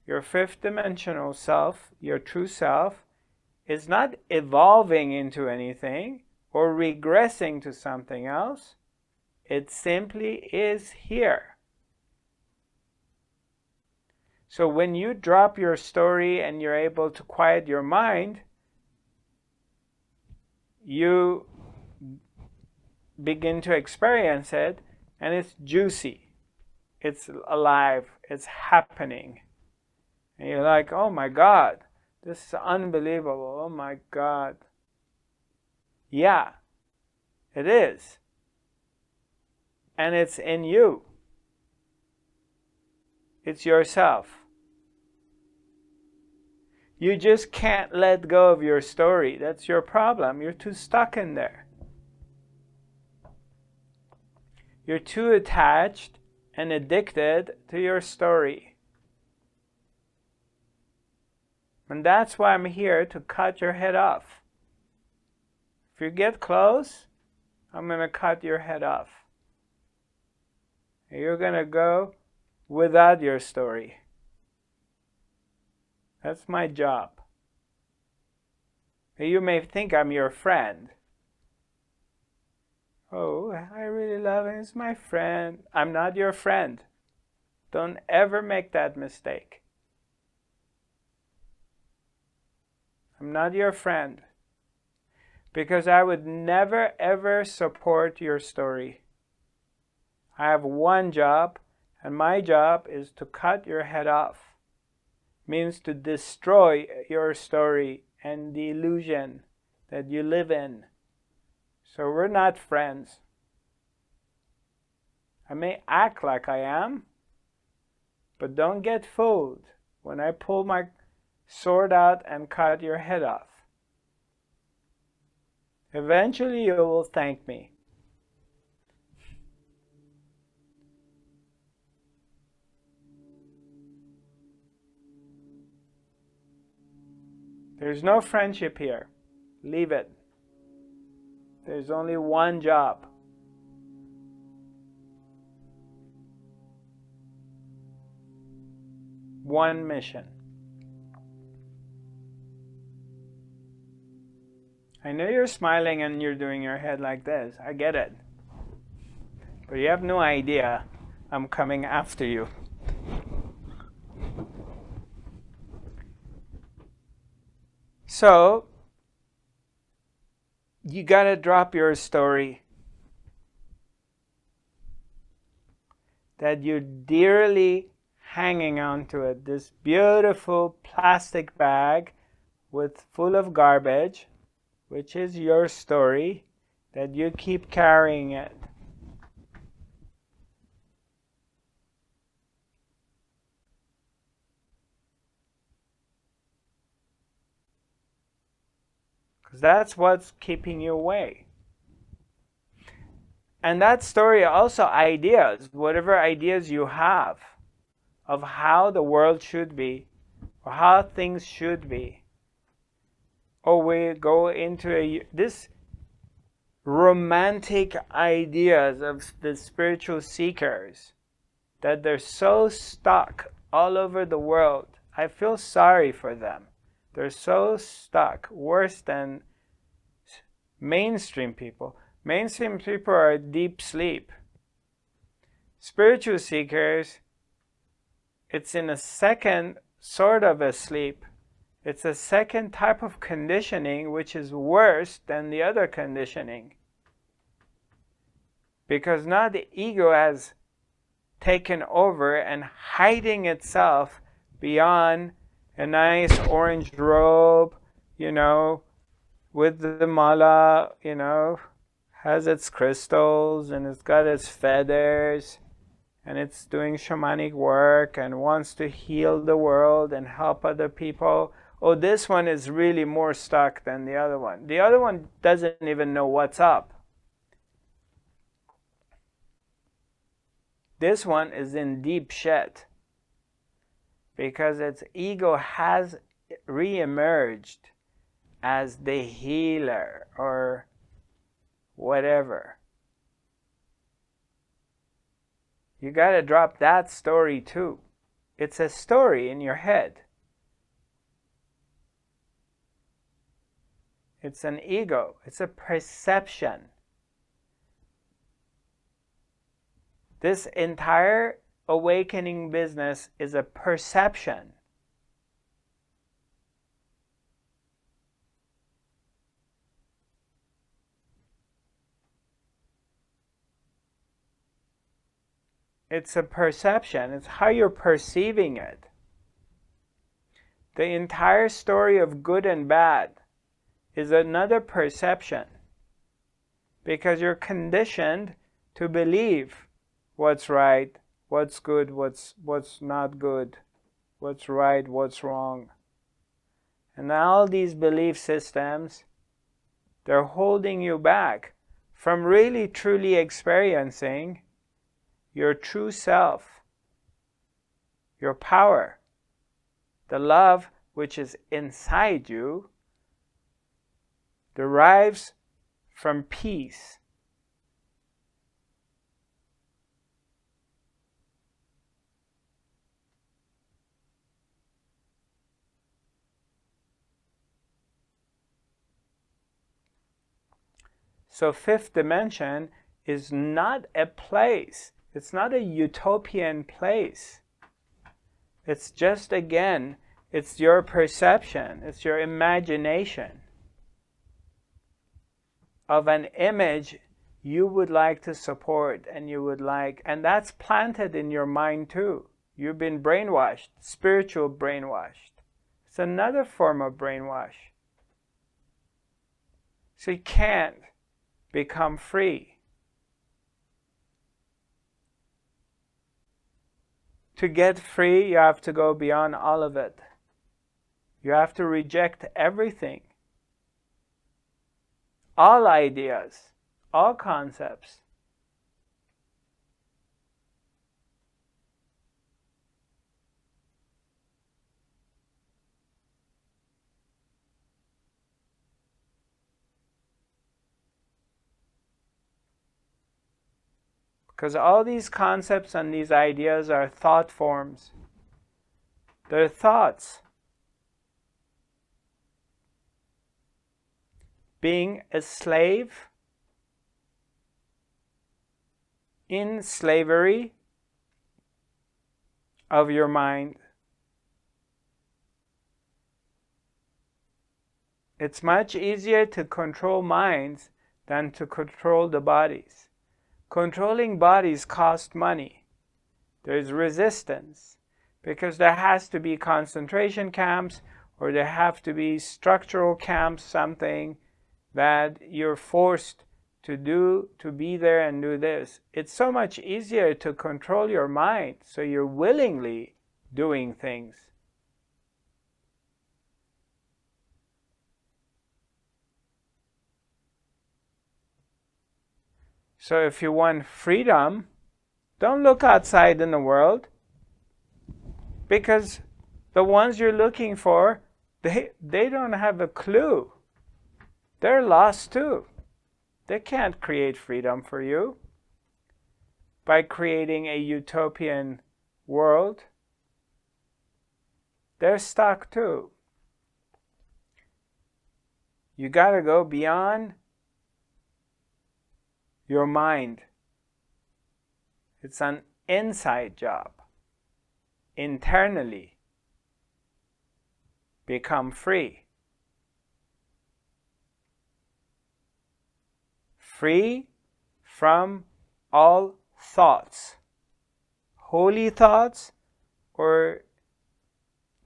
Your fifth dimensional self, your true self, is not evolving into anything or regressing to something else. It simply is here. So when you drop your story and you're able to quiet your mind, you begin to experience it, and it's juicy, it's alive, it's happening. And you're like, oh my God, this is unbelievable, oh my God. Yeah, it is. And it's in you. It's yourself. You just can't let go of your story. That's your problem. You're too stuck in there. You're too attached and addicted to your story. And that's why I'm here, to cut your head off. If you get close, I'm going to cut your head off. And you're going to go without your story. That's my job. And you may think I'm your friend. Oh, I really love him, he's my friend. I'm not your friend. Don't ever make that mistake. I'm not your friend, because I would never ever support your story. I have one job, and my job is to cut your head off. Means to destroy your story and the illusion that you live in. So we're not friends. I may act like I am, but don't get fooled when I pull my sword out and cut your head off. Eventually you will thank me. There's no friendship here. Leave it. There's only one job. One mission. I know you're smiling and you're doing your head like this. I get it. But you have no idea I'm coming after you. So, you gotta drop your story that you're dearly hanging on to it. This beautiful plastic bag with full of garbage, which is your story, that you keep carrying it. That's what's keeping you away. And that story also ideas, whatever ideas you have of how the world should be or how things should be. Or we go into this romantic ideas of the spiritual seekers that they're so stuck all over the world. I feel sorry for them. They're so stuck, worse than mainstream people. Mainstream people are deep sleep. Spiritual seekers, it's in a second sort of a sleep. It's a second type of conditioning which is worse than the other conditioning. Because now the ego has taken over and hiding itself beyond a nice orange robe, you know, with the mala, you know, has its crystals and it's got its feathers and it's doing shamanic work and wants to heal the world and help other people. Oh, this one is really more stuck than the other one. The other one doesn't even know what's up. This one is in deep shit. Because its ego has re-emerged as the healer or whatever. You gotta drop that story too. It's a story in your head. It's an ego. It's a perception. This entire awakening business is a perception. It's a perception. It's how you're perceiving it. The entire story of good and bad is another perception, because you're conditioned to believe what's right, what's good, what's not good, what's right, what's wrong. And all these belief systems, they're holding you back from really truly experiencing your true self, your power, the love which is inside you, derives from peace. So fifth dimension is not a place. It's not a utopian place. It's just, again, it's your perception. It's your imagination of an image you would like to support and you would like, and that's planted in your mind too. You've been brainwashed, spiritual brainwashed. It's another form of brainwash. So you can't become free. To get free, you have to go beyond all of it. You have to reject everything. All ideas, all concepts. Because all these concepts and these ideas are thought forms. They're thoughts. Being a slave in slavery of your mind. It's much easier to control minds than to control the bodies. Controlling bodies costs money. There's resistance because there has to be concentration camps, or there have to be structural camps, something that you're forced to do, to be there and do this. It's so much easier to control your mind, so you're willingly doing things. So if you want freedom, don't look outside in the world, because the ones you're looking for, they don't have a clue. They're lost too. They can't create freedom for you by creating a utopian world. They're stuck too. You gotta go beyond your mind. It's an inside job. Internally, become free. Free from all thoughts, holy thoughts or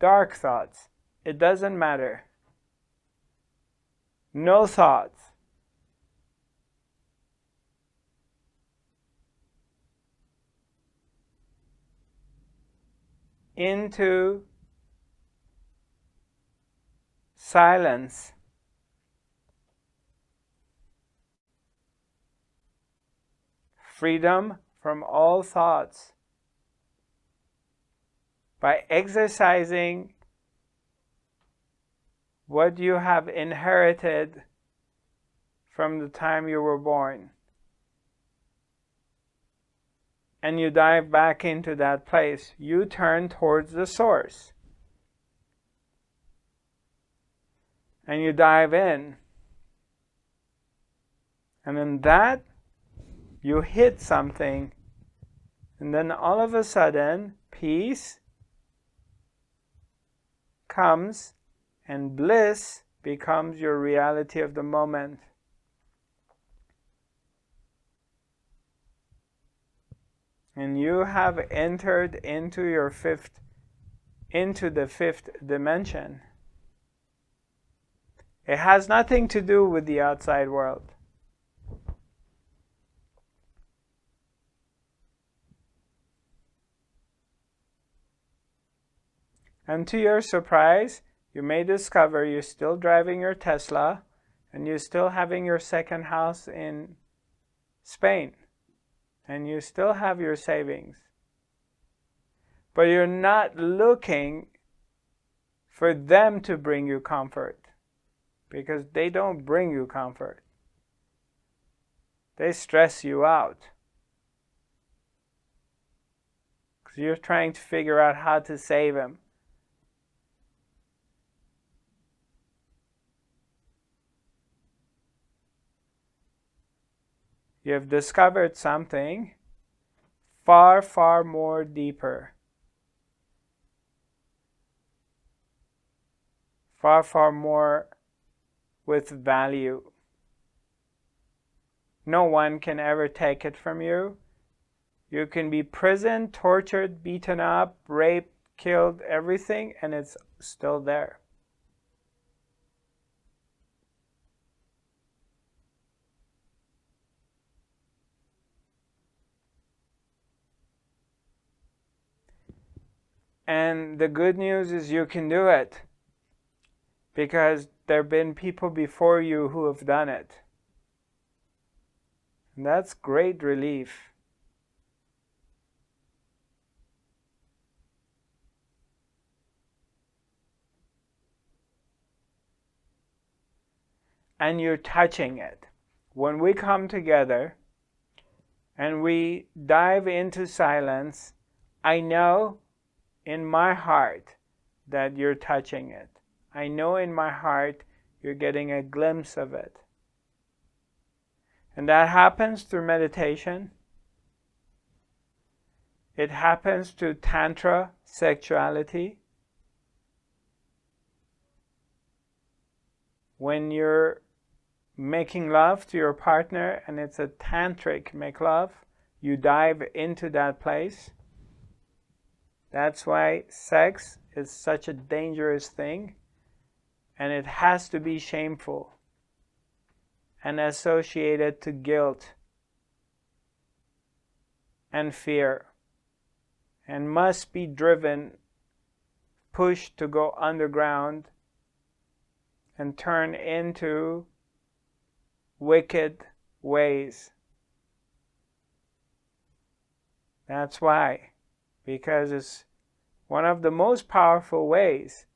dark thoughts. It doesn't matter. No thoughts. Into silence. Freedom from all thoughts by exercising what you have inherited from the time you were born. And you dive back into that place. You turn towards the source. And you dive in. And in that, you hit something. And then all of a sudden, peace comes and bliss becomes your reality of the moment. And you have entered into your the fifth dimension. It has nothing to do with the outside world. And to your surprise, you may discover you're still driving your Tesla and you're still having your second house in Spain. And you still have your savings. But you're not looking for them to bring you comfort, because they don't bring you comfort. They stress you out. Because you're trying to figure out how to save them. You have discovered something far, far more deeper. Far, far more with value. No one can ever take it from you. You can be imprisoned, tortured, beaten up, raped, killed, everything, and it's still there. And the good news is you can do it, because there have been people before you who have done it. And that's great relief. And you're touching it. When we come together and we dive into silence, I know in my heart that you're touching it. I know in my heart you're getting a glimpse of it. And that happens through meditation. It happens through Tantra sexuality. When you're making love to your partner and it's a tantric make love, you dive into that place. That's why sex is such a dangerous thing, and it has to be shameful and associated to guilt and fear, and must be driven, pushed to go underground and turn into wicked ways. That's why, because it's one of the most powerful ways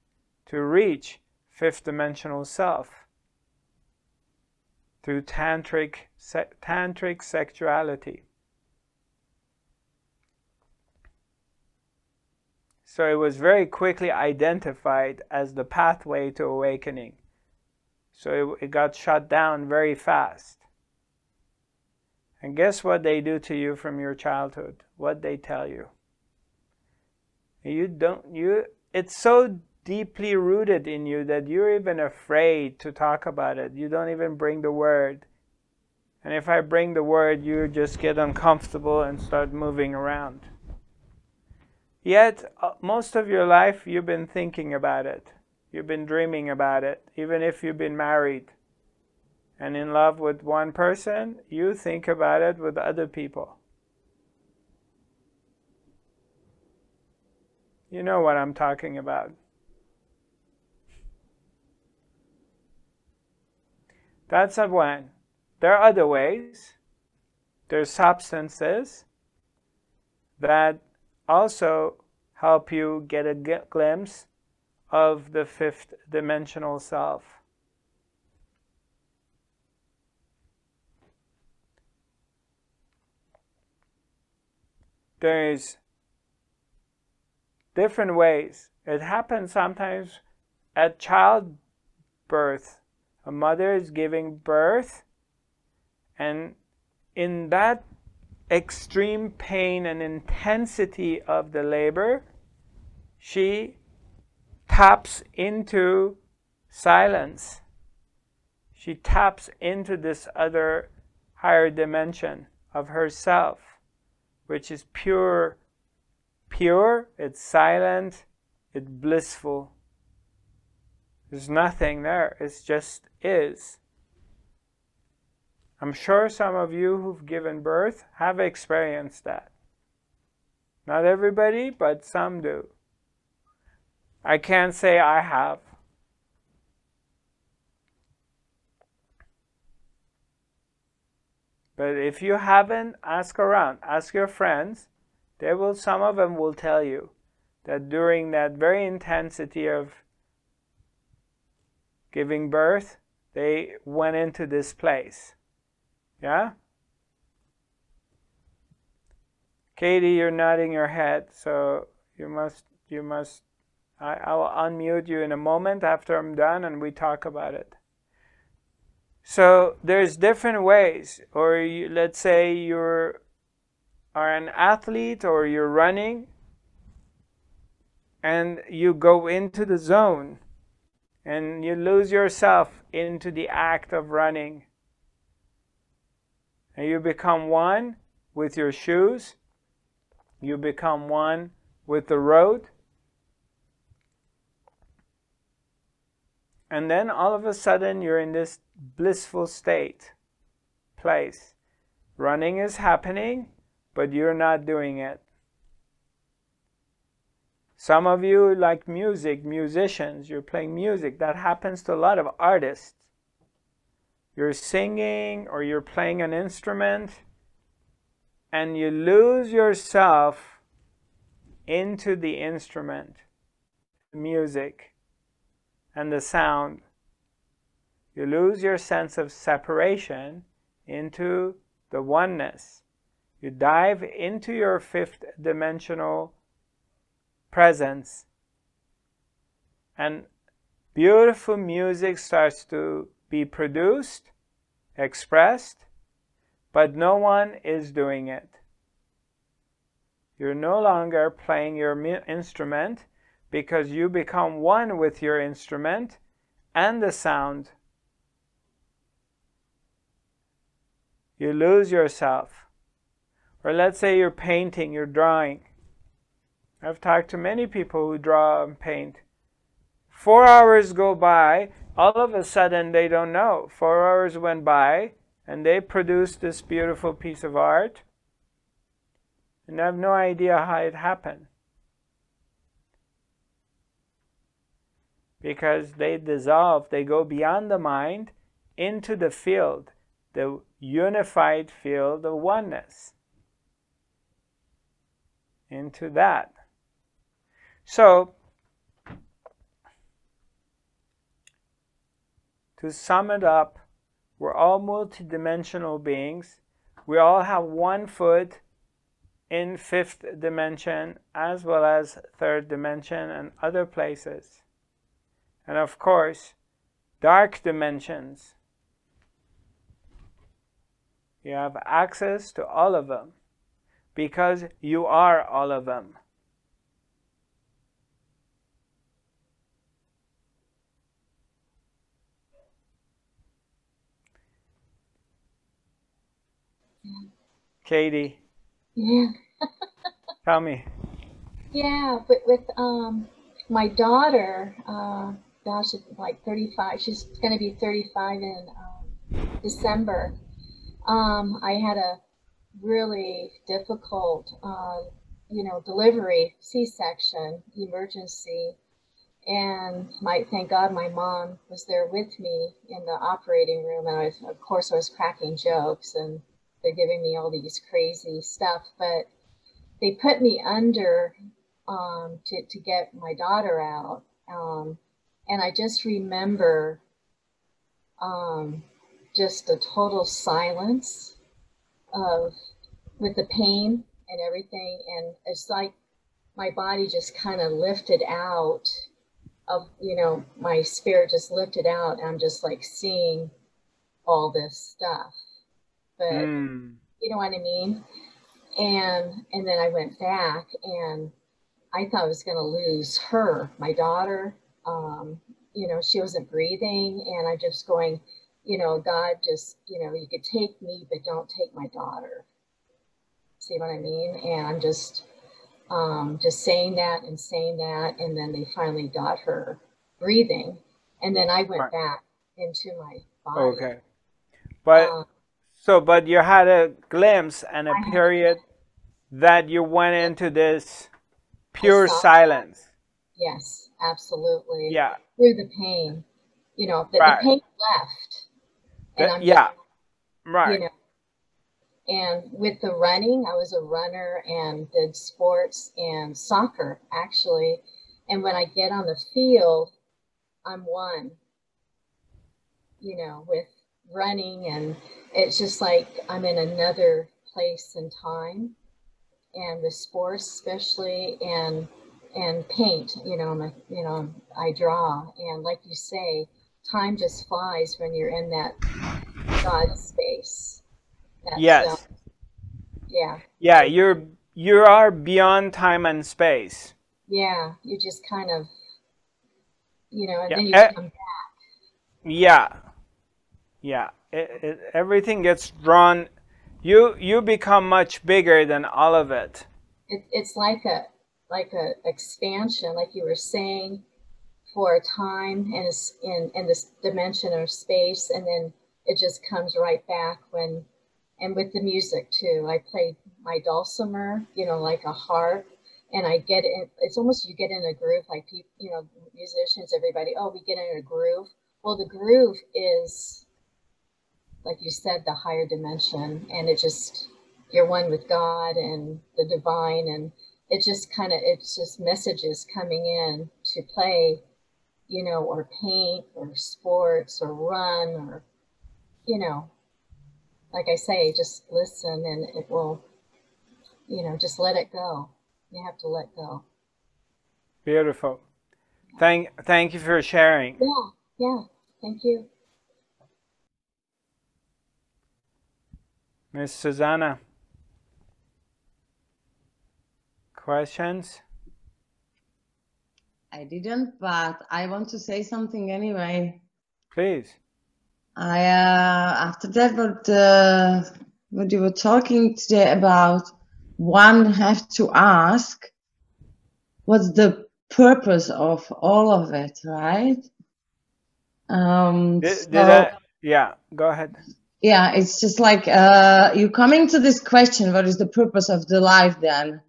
to reach fifth dimensional self, through tantric sexuality. So it was very quickly identified as the pathway to awakening. So it got shut down very fast. And guess what they do to you from your childhood? What they tell you? It's so deeply rooted in you that you're even afraid to talk about it. You don't even bring the word. And if I bring the word, you just get uncomfortable and start moving around. Yet, most of your life, you've been thinking about it. You've been dreaming about it. Even if you've been married and in love with one person, you think about it with other people. You know what I'm talking about. That's not one. There are other ways. There's substances that also help you get a glimpse of the fifth dimensional self. There's different ways. It happens sometimes at childbirth. A mother is giving birth, and in that extreme pain and intensity of the labor, she taps into silence. She taps into this other higher dimension of herself, which is pure, it's silent, it's blissful. There's nothing there, it just is. I'm sure some of you who've given birth have experienced that. Not everybody, but some do. I can't say I have. But if you haven't, ask around. Ask your friends. They will, some of them will tell you that during that very intensity of giving birth, they went into this place. Yeah? Katie, you're nodding your head, so you must I will unmute you in a moment after I'm done and we talk about it. So there's different ways, or let's say you are an athlete or you're running and you go into the zone and you lose yourself into the act of running. And you become one with your shoes, you become one with the road. And then all of a sudden you're in this blissful state, place. Running is happening, but you're not doing it. Some of you like music, musicians, you're playing music. That happens to a lot of artists. You're singing or you're playing an instrument and you lose yourself into the instrument, the music and the sound. You lose your sense of separation into the oneness. You dive into your fifth dimensional presence, and beautiful music starts to be produced, expressed, but no one is doing it. You're no longer playing your instrument because you become one with your instrument and the sound. You lose yourself. Or let's say you're painting, you're drawing. I've talked to many people who draw and paint. 4 hours go by, all of a sudden they don't know. 4 hours went by and they produced this beautiful piece of art and I have no idea how it happened. Because they dissolve, they go beyond the mind into the field, the unified field of oneness. Into that. So, to sum it up, we're all multidimensional beings. We all have one foot in fifth dimension as well as third dimension and other places. And of course, dark dimensions. You have access to all of them because you are all of them. Katie, yeah. Tell me. Yeah, with my daughter, now she's like 35. She's going to be 35 in December. I had a really difficult, delivery, C-section, emergency, and thank God my mom was there with me in the operating room, and I was cracking jokes and they're giving me all these crazy stuff, but they put me under to get my daughter out. And I just remember just a total silence with the pain and everything. And it's like my body just kind of lifted out of, my spirit just lifted out. And I'm just like seeing all this stuff. But you know what I mean? And then I went back and I thought I was going to lose her, my daughter. She wasn't breathing and I'm just going, God, just, you could take me, but don't take my daughter. See what I mean? And I'm just saying that. And then they finally got her breathing. And then I went back into my body. Okay. But... but you had a glimpse and a period that you went into this pure silence. Yes, absolutely. Yeah. Through the pain, the pain left. And I'm getting, and with the running, I was a runner and did sports and soccer, actually. And when I get on the field, I'm one, with running, and it's just like I'm in another place and time, and the sports especially, and paint, I draw, and like you say, time just flies when you're in that God space. Yes. Yeah. Yeah, you are beyond time and space. Yeah, you just kind of, and then you come back. Yeah. Yeah, everything gets drawn. You become much bigger than all of it. It's like a expansion, like you were saying, for a time and in this dimension or space, and then it just comes right back when. And with the music too, I played my dulcimer, like a harp, And I get in, it's almost, you get in a groove, like, you know, musicians, everybody, oh, we get in a groove. Well, the groove is, like you said, the higher dimension, and it just, you're one with God and the divine, and it just kind of, it's just messages coming in to play, you know, or paint or sports or run, or, you know, like I say, just listen, and it will, you know, just let it go. You have to let go. Beautiful. Thank you for sharing. Yeah. Thank you. Miss Susanna, questions? I didn't, but I want to say something anyway. Please. After that, what you were talking today about, one have to ask what's the purpose of all of it, right? Yeah, go ahead. Yeah, it's just like you coming to this question, what is the purpose of the life then?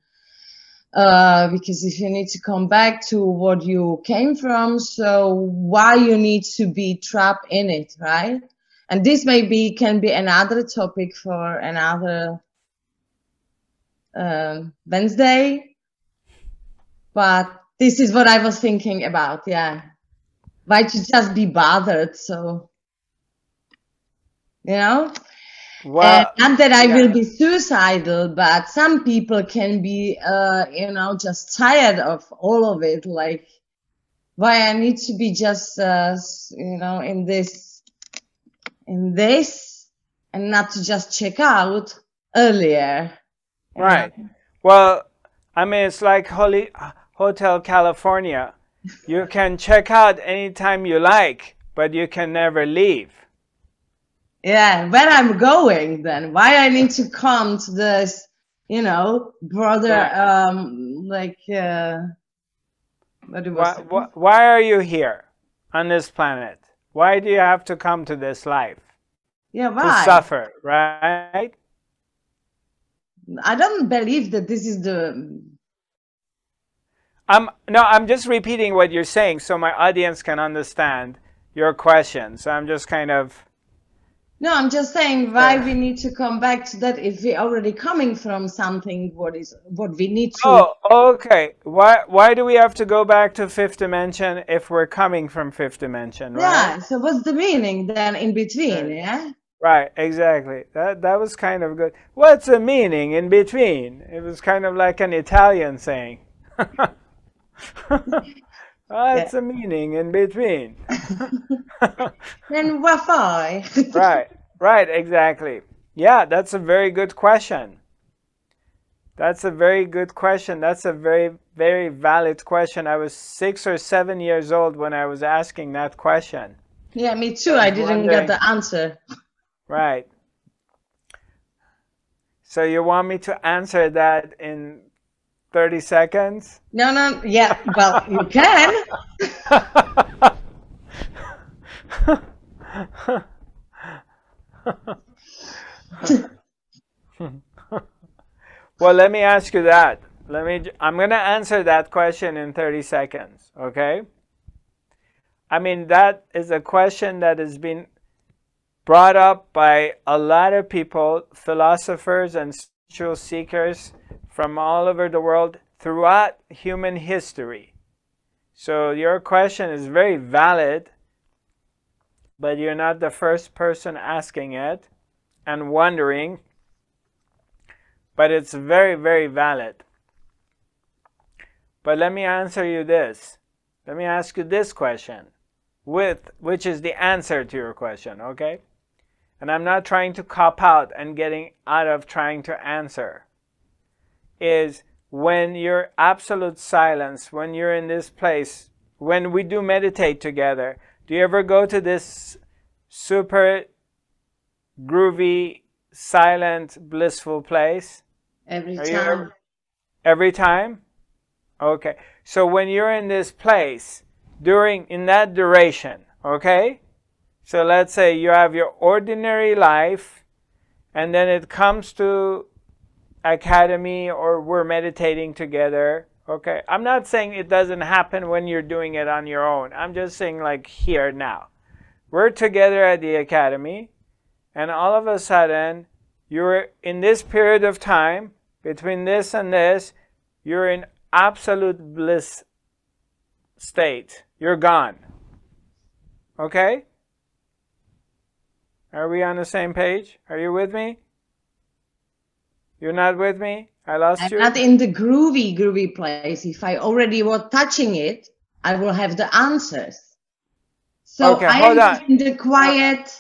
Because if you need to come back to what you came from, so why you need to be trapped in it, right? And this maybe can be another topic for another Wednesday, but this is what I was thinking about. Yeah, why to just be bothered? So, you know, well, not that I will be suicidal, but some people can be, you know, just tired of all of it. Like, why I need to be just, you know, in this, and not to just check out earlier. Right. Well, I mean, it's like Hotel California. You can check out anytime you like, but you can never leave. Yeah, where I'm going then? Why I need to come to this, you know, brother, like, what it was. Why are you here on this planet? Why do you have to come to this life? Yeah, why? To suffer, right? I don't believe that this is the... no, I'm just repeating what you're saying so my audience can understand your question. So I'm just kind of... No, I'm just saying why we need to come back to that if we're already coming from something, what we need to... Oh, okay. Why do we have to go back to fifth dimension if we're coming from fifth dimension, right? Yeah, so what's the meaning then in between, yeah? Right, exactly. That was kind of good. What's the meaning in between? It was kind of like an Italian saying. What's the meaning in between? And why? Right, exactly. Yeah, that's a very good question. That's a very good question. That's a very, very valid question. I was 6 or 7 years old when I was asking that question. Yeah, me too. I didn't get the answer. Right. So you want me to answer that in 30 seconds? No, yeah, well, you can. Well, let me ask you that. I'm going to answer that question in 30 seconds, okay? I mean, that is a question that has been brought up by a lot of people, philosophers and spiritual seekers from all over the world throughout human history. So your question is very valid, but you're not the first person asking it and wondering, but it's very, very valid. But let me answer you this. Let me ask you this question, which is the answer to your question, okay? And I'm not trying to cop out and getting out of trying to answer. Is when you're absolute silence, when you're in this place, when we do meditate together, do you ever go to this super groovy, silent, blissful place? Every time. Every time? Okay. So when you're in this place, in that duration, okay? So let's say you have your ordinary life, and then it comes to academy, or we're meditating together, Okay, I'm not saying it doesn't happen when you're doing it on your own. I'm just saying, like, here now. We're together at the academy, and all of a sudden, you're in this period of time, between this and this, you're in absolute bliss state. You're gone. Okay? Are we on the same page? Are you with me? You're not with me? I lost you? I'm not in the groovy place. If I already were touching it, I will have the answers. So okay, I am in the quiet,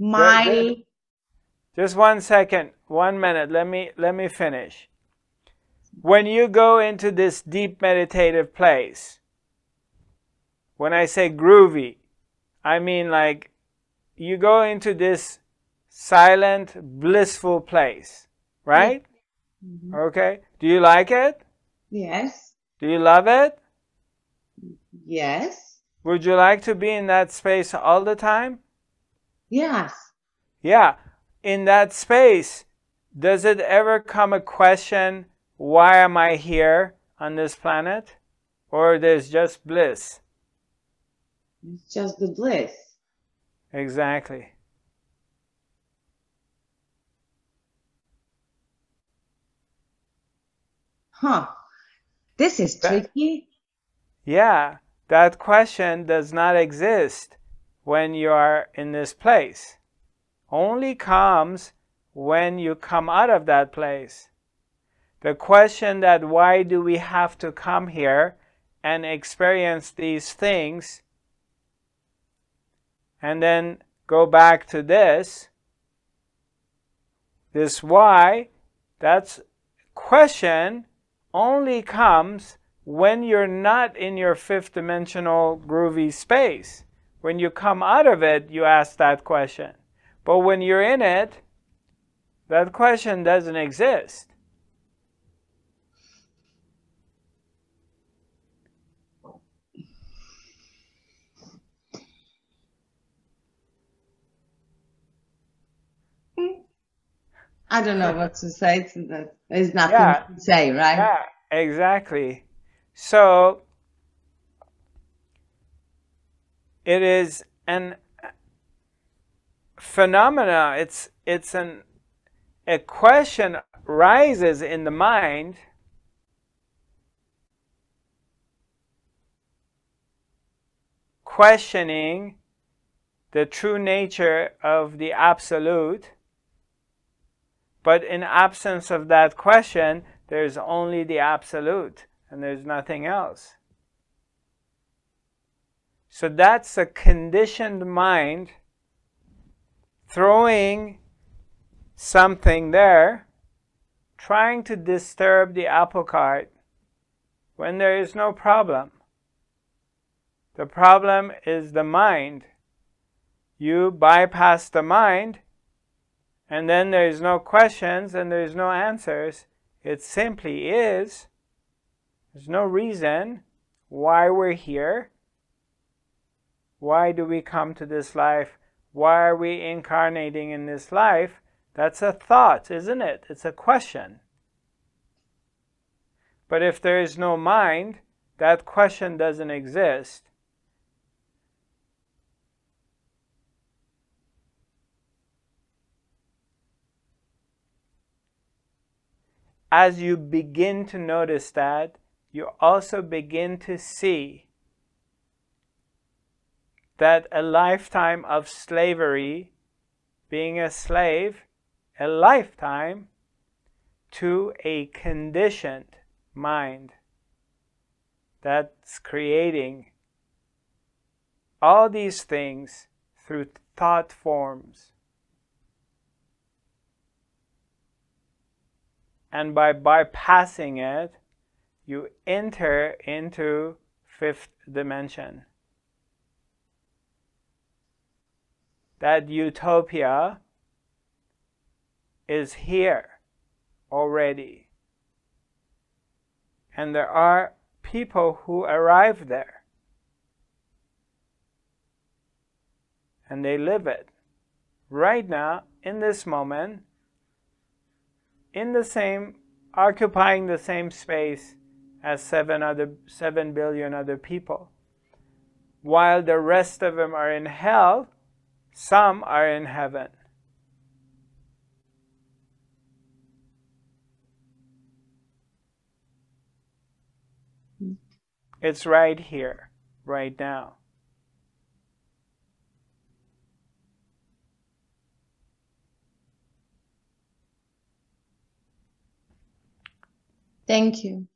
my... Good. Just 1 second, 1 minute. Let me finish. When you go into this deep meditative place, when I say groovy, I mean like you go into this silent, blissful place, right? Mm-hmm. Okay. Do you like it? Yes. Do you love it? Yes. Would you like to be in that space all the time? Yes. Yeah. In that space, does it ever come a question, why am I here on this planet? Or there's just bliss? It's just the bliss. Exactly. Huh. This is tricky. Yeah. That question does not exist when you are in this place. Only comes when you come out of that place. The question that why do we have to come here and experience these things and then go back to this why, that's question only comes when you're not in your fifth dimensional groovy space. When you come out of it, you ask that question. But when you're in it, that question doesn't exist. I don't know what to say to that. There's nothing to say, right? Yeah, exactly. So it is an phenomena, a question rises in the mind, questioning the true nature of the absolute, but in absence of that question, there's only the absolute and there's nothing else. So that's a conditioned mind throwing something there, trying to disturb the apple cart when there is no problem. The problem is the mind. You bypass the mind, and then there is no questions and there is no answers. It simply is. There's no reason why we're here. Why do we come to this life? Why are we incarnating in this life? That's a thought, isn't it? It's a question. But if there is no mind, that question doesn't exist. As you begin to notice that, you also begin to see that a lifetime of slavery, being a slave, a lifetime to a conditioned mind that's creating all these things through thought forms. And by bypassing it, you enter into fifth dimension. That utopia is here already. And there are people who arrive there. And they live it right now, in this moment, in the same, occupying the same space as 7 billion other people. While the rest of them are in hell, some are in heaven. It's right here, right now. Thank you.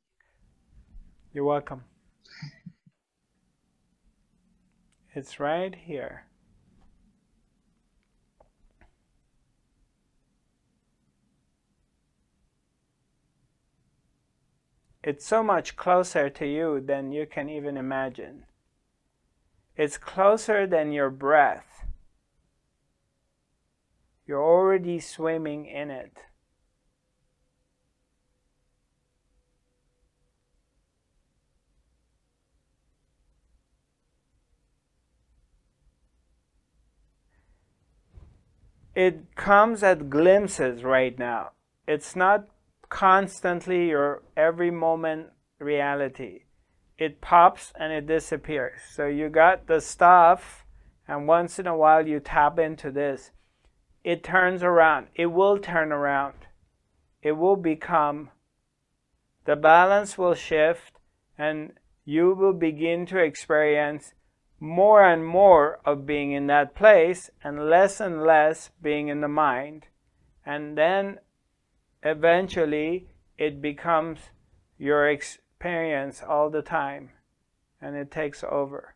You're welcome. It's right here. It's so much closer to you than you can even imagine. It's closer than your breath. You're already swimming in it. It comes at glimpses right now. It's not constantly your every moment reality. It pops and it disappears. So you got the stuff, and once in a while you tap into this. It turns around. It will turn around. It will become, the balance will shift, and you will begin to experience more and more of being in that place and less being in the mind. And then eventually it becomes your experience all the time, and it takes over.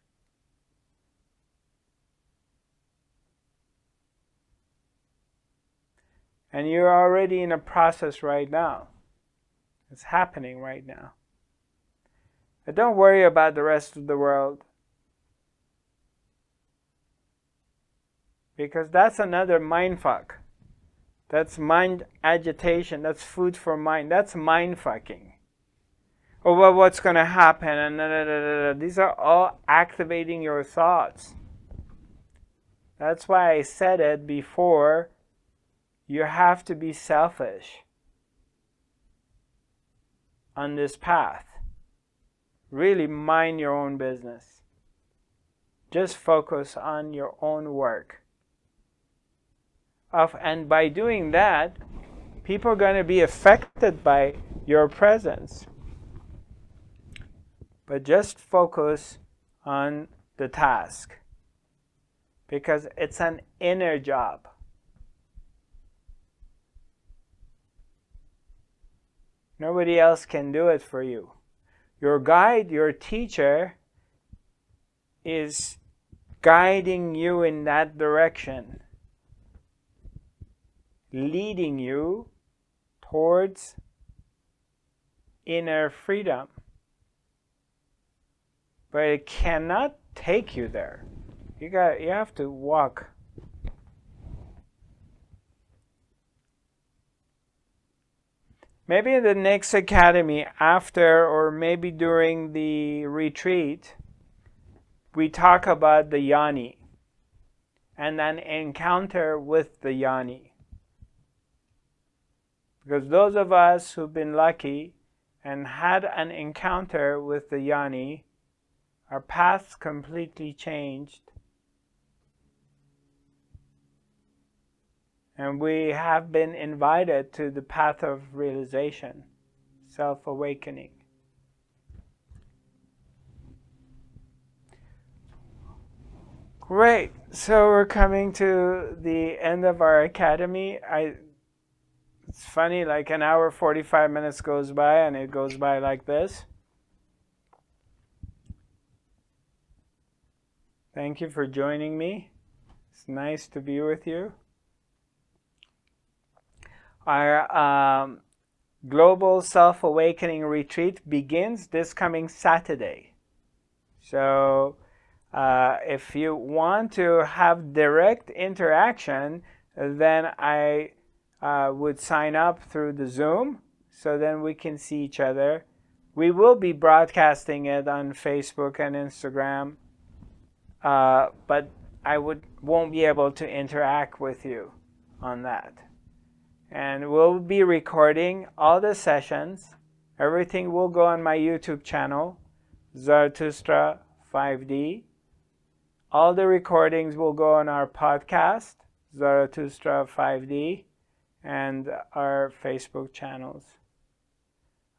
And you're already in a process right now. It's happening right now. But don't worry about the rest of the world, because that's another mindfuck. That's mind agitation. That's food for mind. That's mind fucking. Oh, well, what's going to happen? And da, da, da, da, da. These are all activating your thoughts. That's why I said it before. You have to be selfish on this path. Really mind your own business. Just focus on your own work. And by doing that, people are going to be affected by your presence. But just focus on the task, because it's an inner job. Nobody else can do it for you. Your guide, your teacher, is guiding you in that direction, leading you towards inner freedom. But it cannot take you there. You have to walk. Maybe in the next academy after, or maybe during the retreat, we talk about the Yoni and an encounter with the Yoni. Because those of us who've been lucky and had an encounter with the Yoni, our paths completely changed. And we have been invited to the path of realization, self-awakening. Great. So we're coming to the end of our academy. It's funny, like an hour, 45 minutes goes by, and it goes by like this. Thank you for joining me. It's nice to be with you. Our Global Self-Awakening Retreat begins this coming Saturday. So if you want to have direct interaction, then I would sign up through the Zoom, so then we can see each other. We will be broadcasting it on Facebook and Instagram, but I won't be able to interact with you on that. And we'll be recording all the sessions Everything will go on my YouTube channel, Zarathustra.tv. All the recordings will go on our podcast, Zarathustra.tv, and our Facebook channels.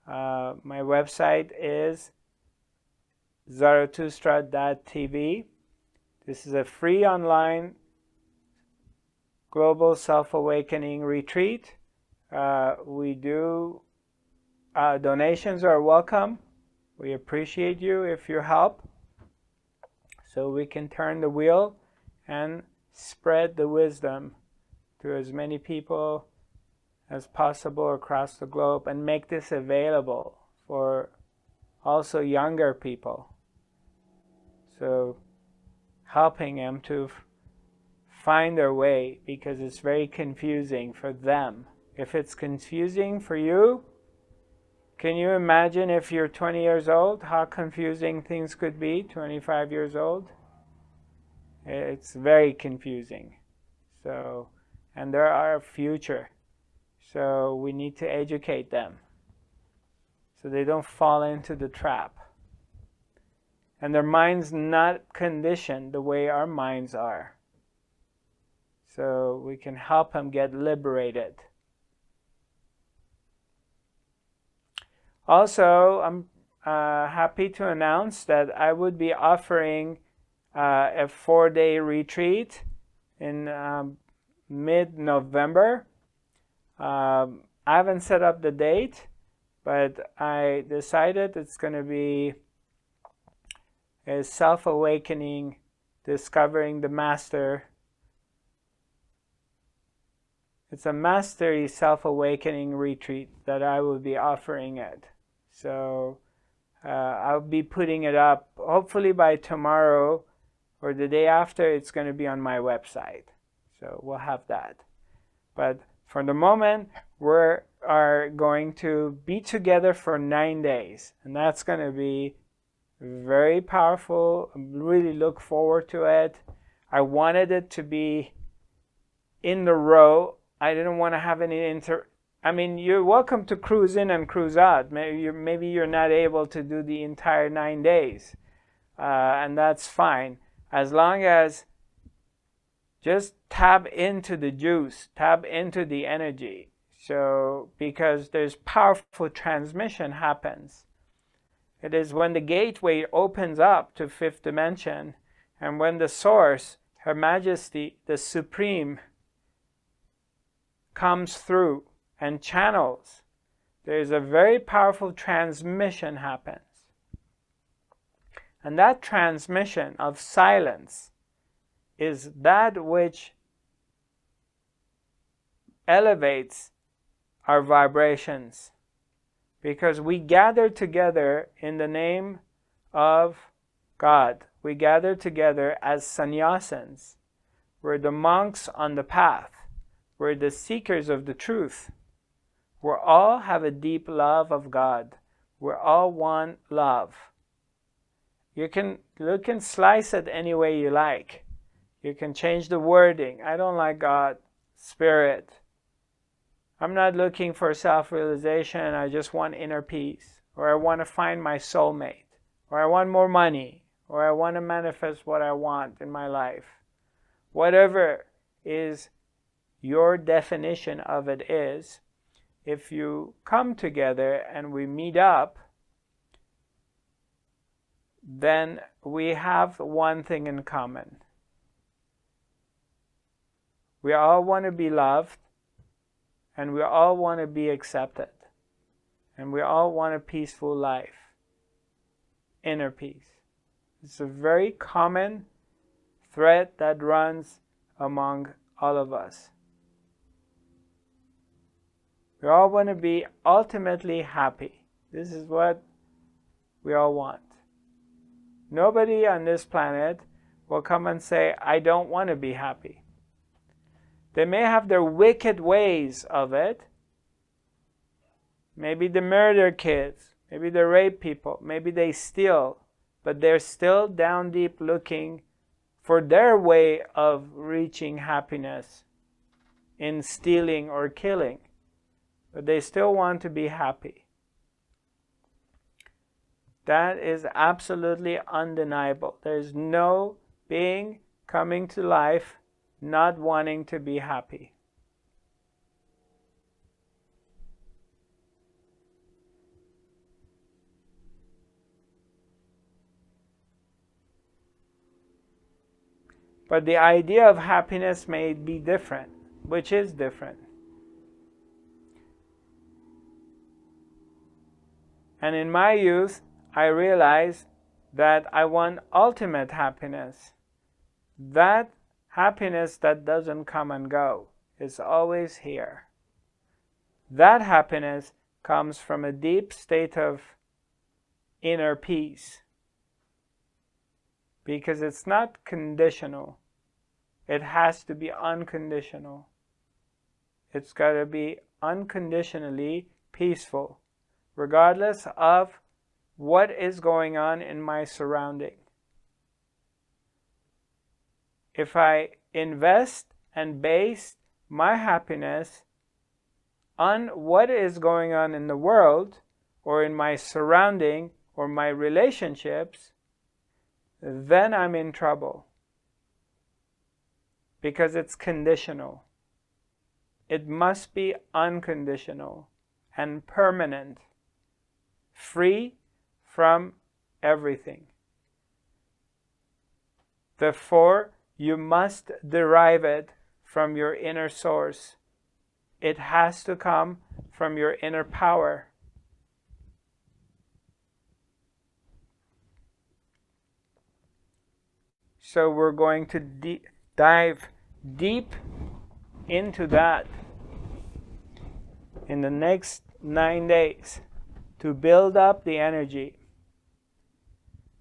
My website is Zarathustra.tv. This is a free online global self-awakening retreat. Donations are welcome. We appreciate you if you help, so we can turn the wheel and spread the wisdom to as many people as possible across the globe, and make this available for also younger people. So helping them to find their way, because it's very confusing for them. If it's confusing for you, can you imagine if you're 20 years old, how confusing things could be, 25 years old? It's very confusing. So, and they're our future. So we need to educate them so they don't fall into the trap. And their minds not conditioned the way our minds are. So we can help them get liberated. Also, I'm happy to announce that I would be offering a 4-day retreat in mid-November. I haven't set up the date, but I decided it's going to be a self-awakening, discovering the master. It's a mastery self-awakening retreat that I will be offering it. So I'll be putting it up, hopefully by tomorrow or the day after. It's going to be on my website. So we'll have that. But for the moment, we are going to be together for 9 days. And that's going to be very powerful. I really look forward to it. I wanted it to be in the row. I didn't want to have any I mean, you're welcome to cruise in and cruise out. Maybe you're not able to do the entire 9 days. And that's fine. As long as just tap into the juice, tap into the energy. So, because there's powerful transmission happens. It is when the gateway opens up to 5th dimension, and when the source, Her Majesty, the Supreme, comes through and channels, there's a very powerful transmission happens. And that transmission of silence is that which elevates our vibrations, because we gather together in the name of God. We gather together as sannyasins. We're the monks on the path. We're the seekers of the truth. We all have a deep love of God. We're all one love. You can look and slice it any way you like. You can change the wording. I don't like God, Spirit. I'm not looking for self-realization. I just want inner peace. Or I want to find my soulmate. Or I want more money. Or I want to manifest what I want in my life. Whatever is your definition of it is, if you come together and we meet up, then we have one thing in common. We all want to be loved, and we all want to be accepted, and we all want a peaceful life, inner peace. It's a very common thread that runs among all of us. We all want to be ultimately happy. This is what we all want. Nobody on this planet will come and say, I don't want to be happy. They may have their wicked ways of it. Maybe they murder kids. Maybe they rape people. Maybe they steal. But they're still down deep looking for their way of reaching happiness in stealing or killing. But they still want to be happy. That is absolutely undeniable. There is no being coming to life not wanting to be happy. But the idea of happiness may be different, which is different. And in my youth, I realized that I want ultimate happiness. That happiness that doesn't come and go is always here. That happiness comes from a deep state of inner peace, because it's not conditional. It has to be unconditional. It's got to be unconditionally peaceful, regardless of what is going on in my surrounding. If I invest and base my happiness on what is going on in the world or in my surrounding or my relationships, then I'm in trouble, because it's conditional. It must be unconditional and permanent, free from everything. Therefore, you must derive it from your inner source. It has to come from your inner power. So we're going to dive deep into that in the next 9 days to build up the energy,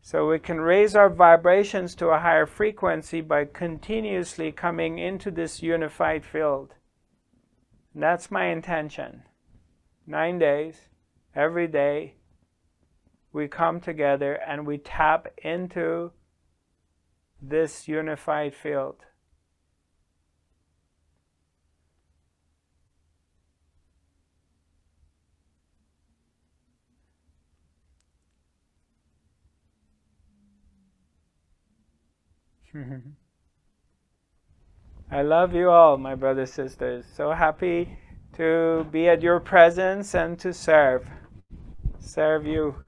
so we can raise our vibrations to a higher frequency by continuously coming into this unified field. And that's my intention. 9 days, every day, we come together and we tap into this unified field. I love you all, my brothers and sisters. So happy to be at your presence and to serve you.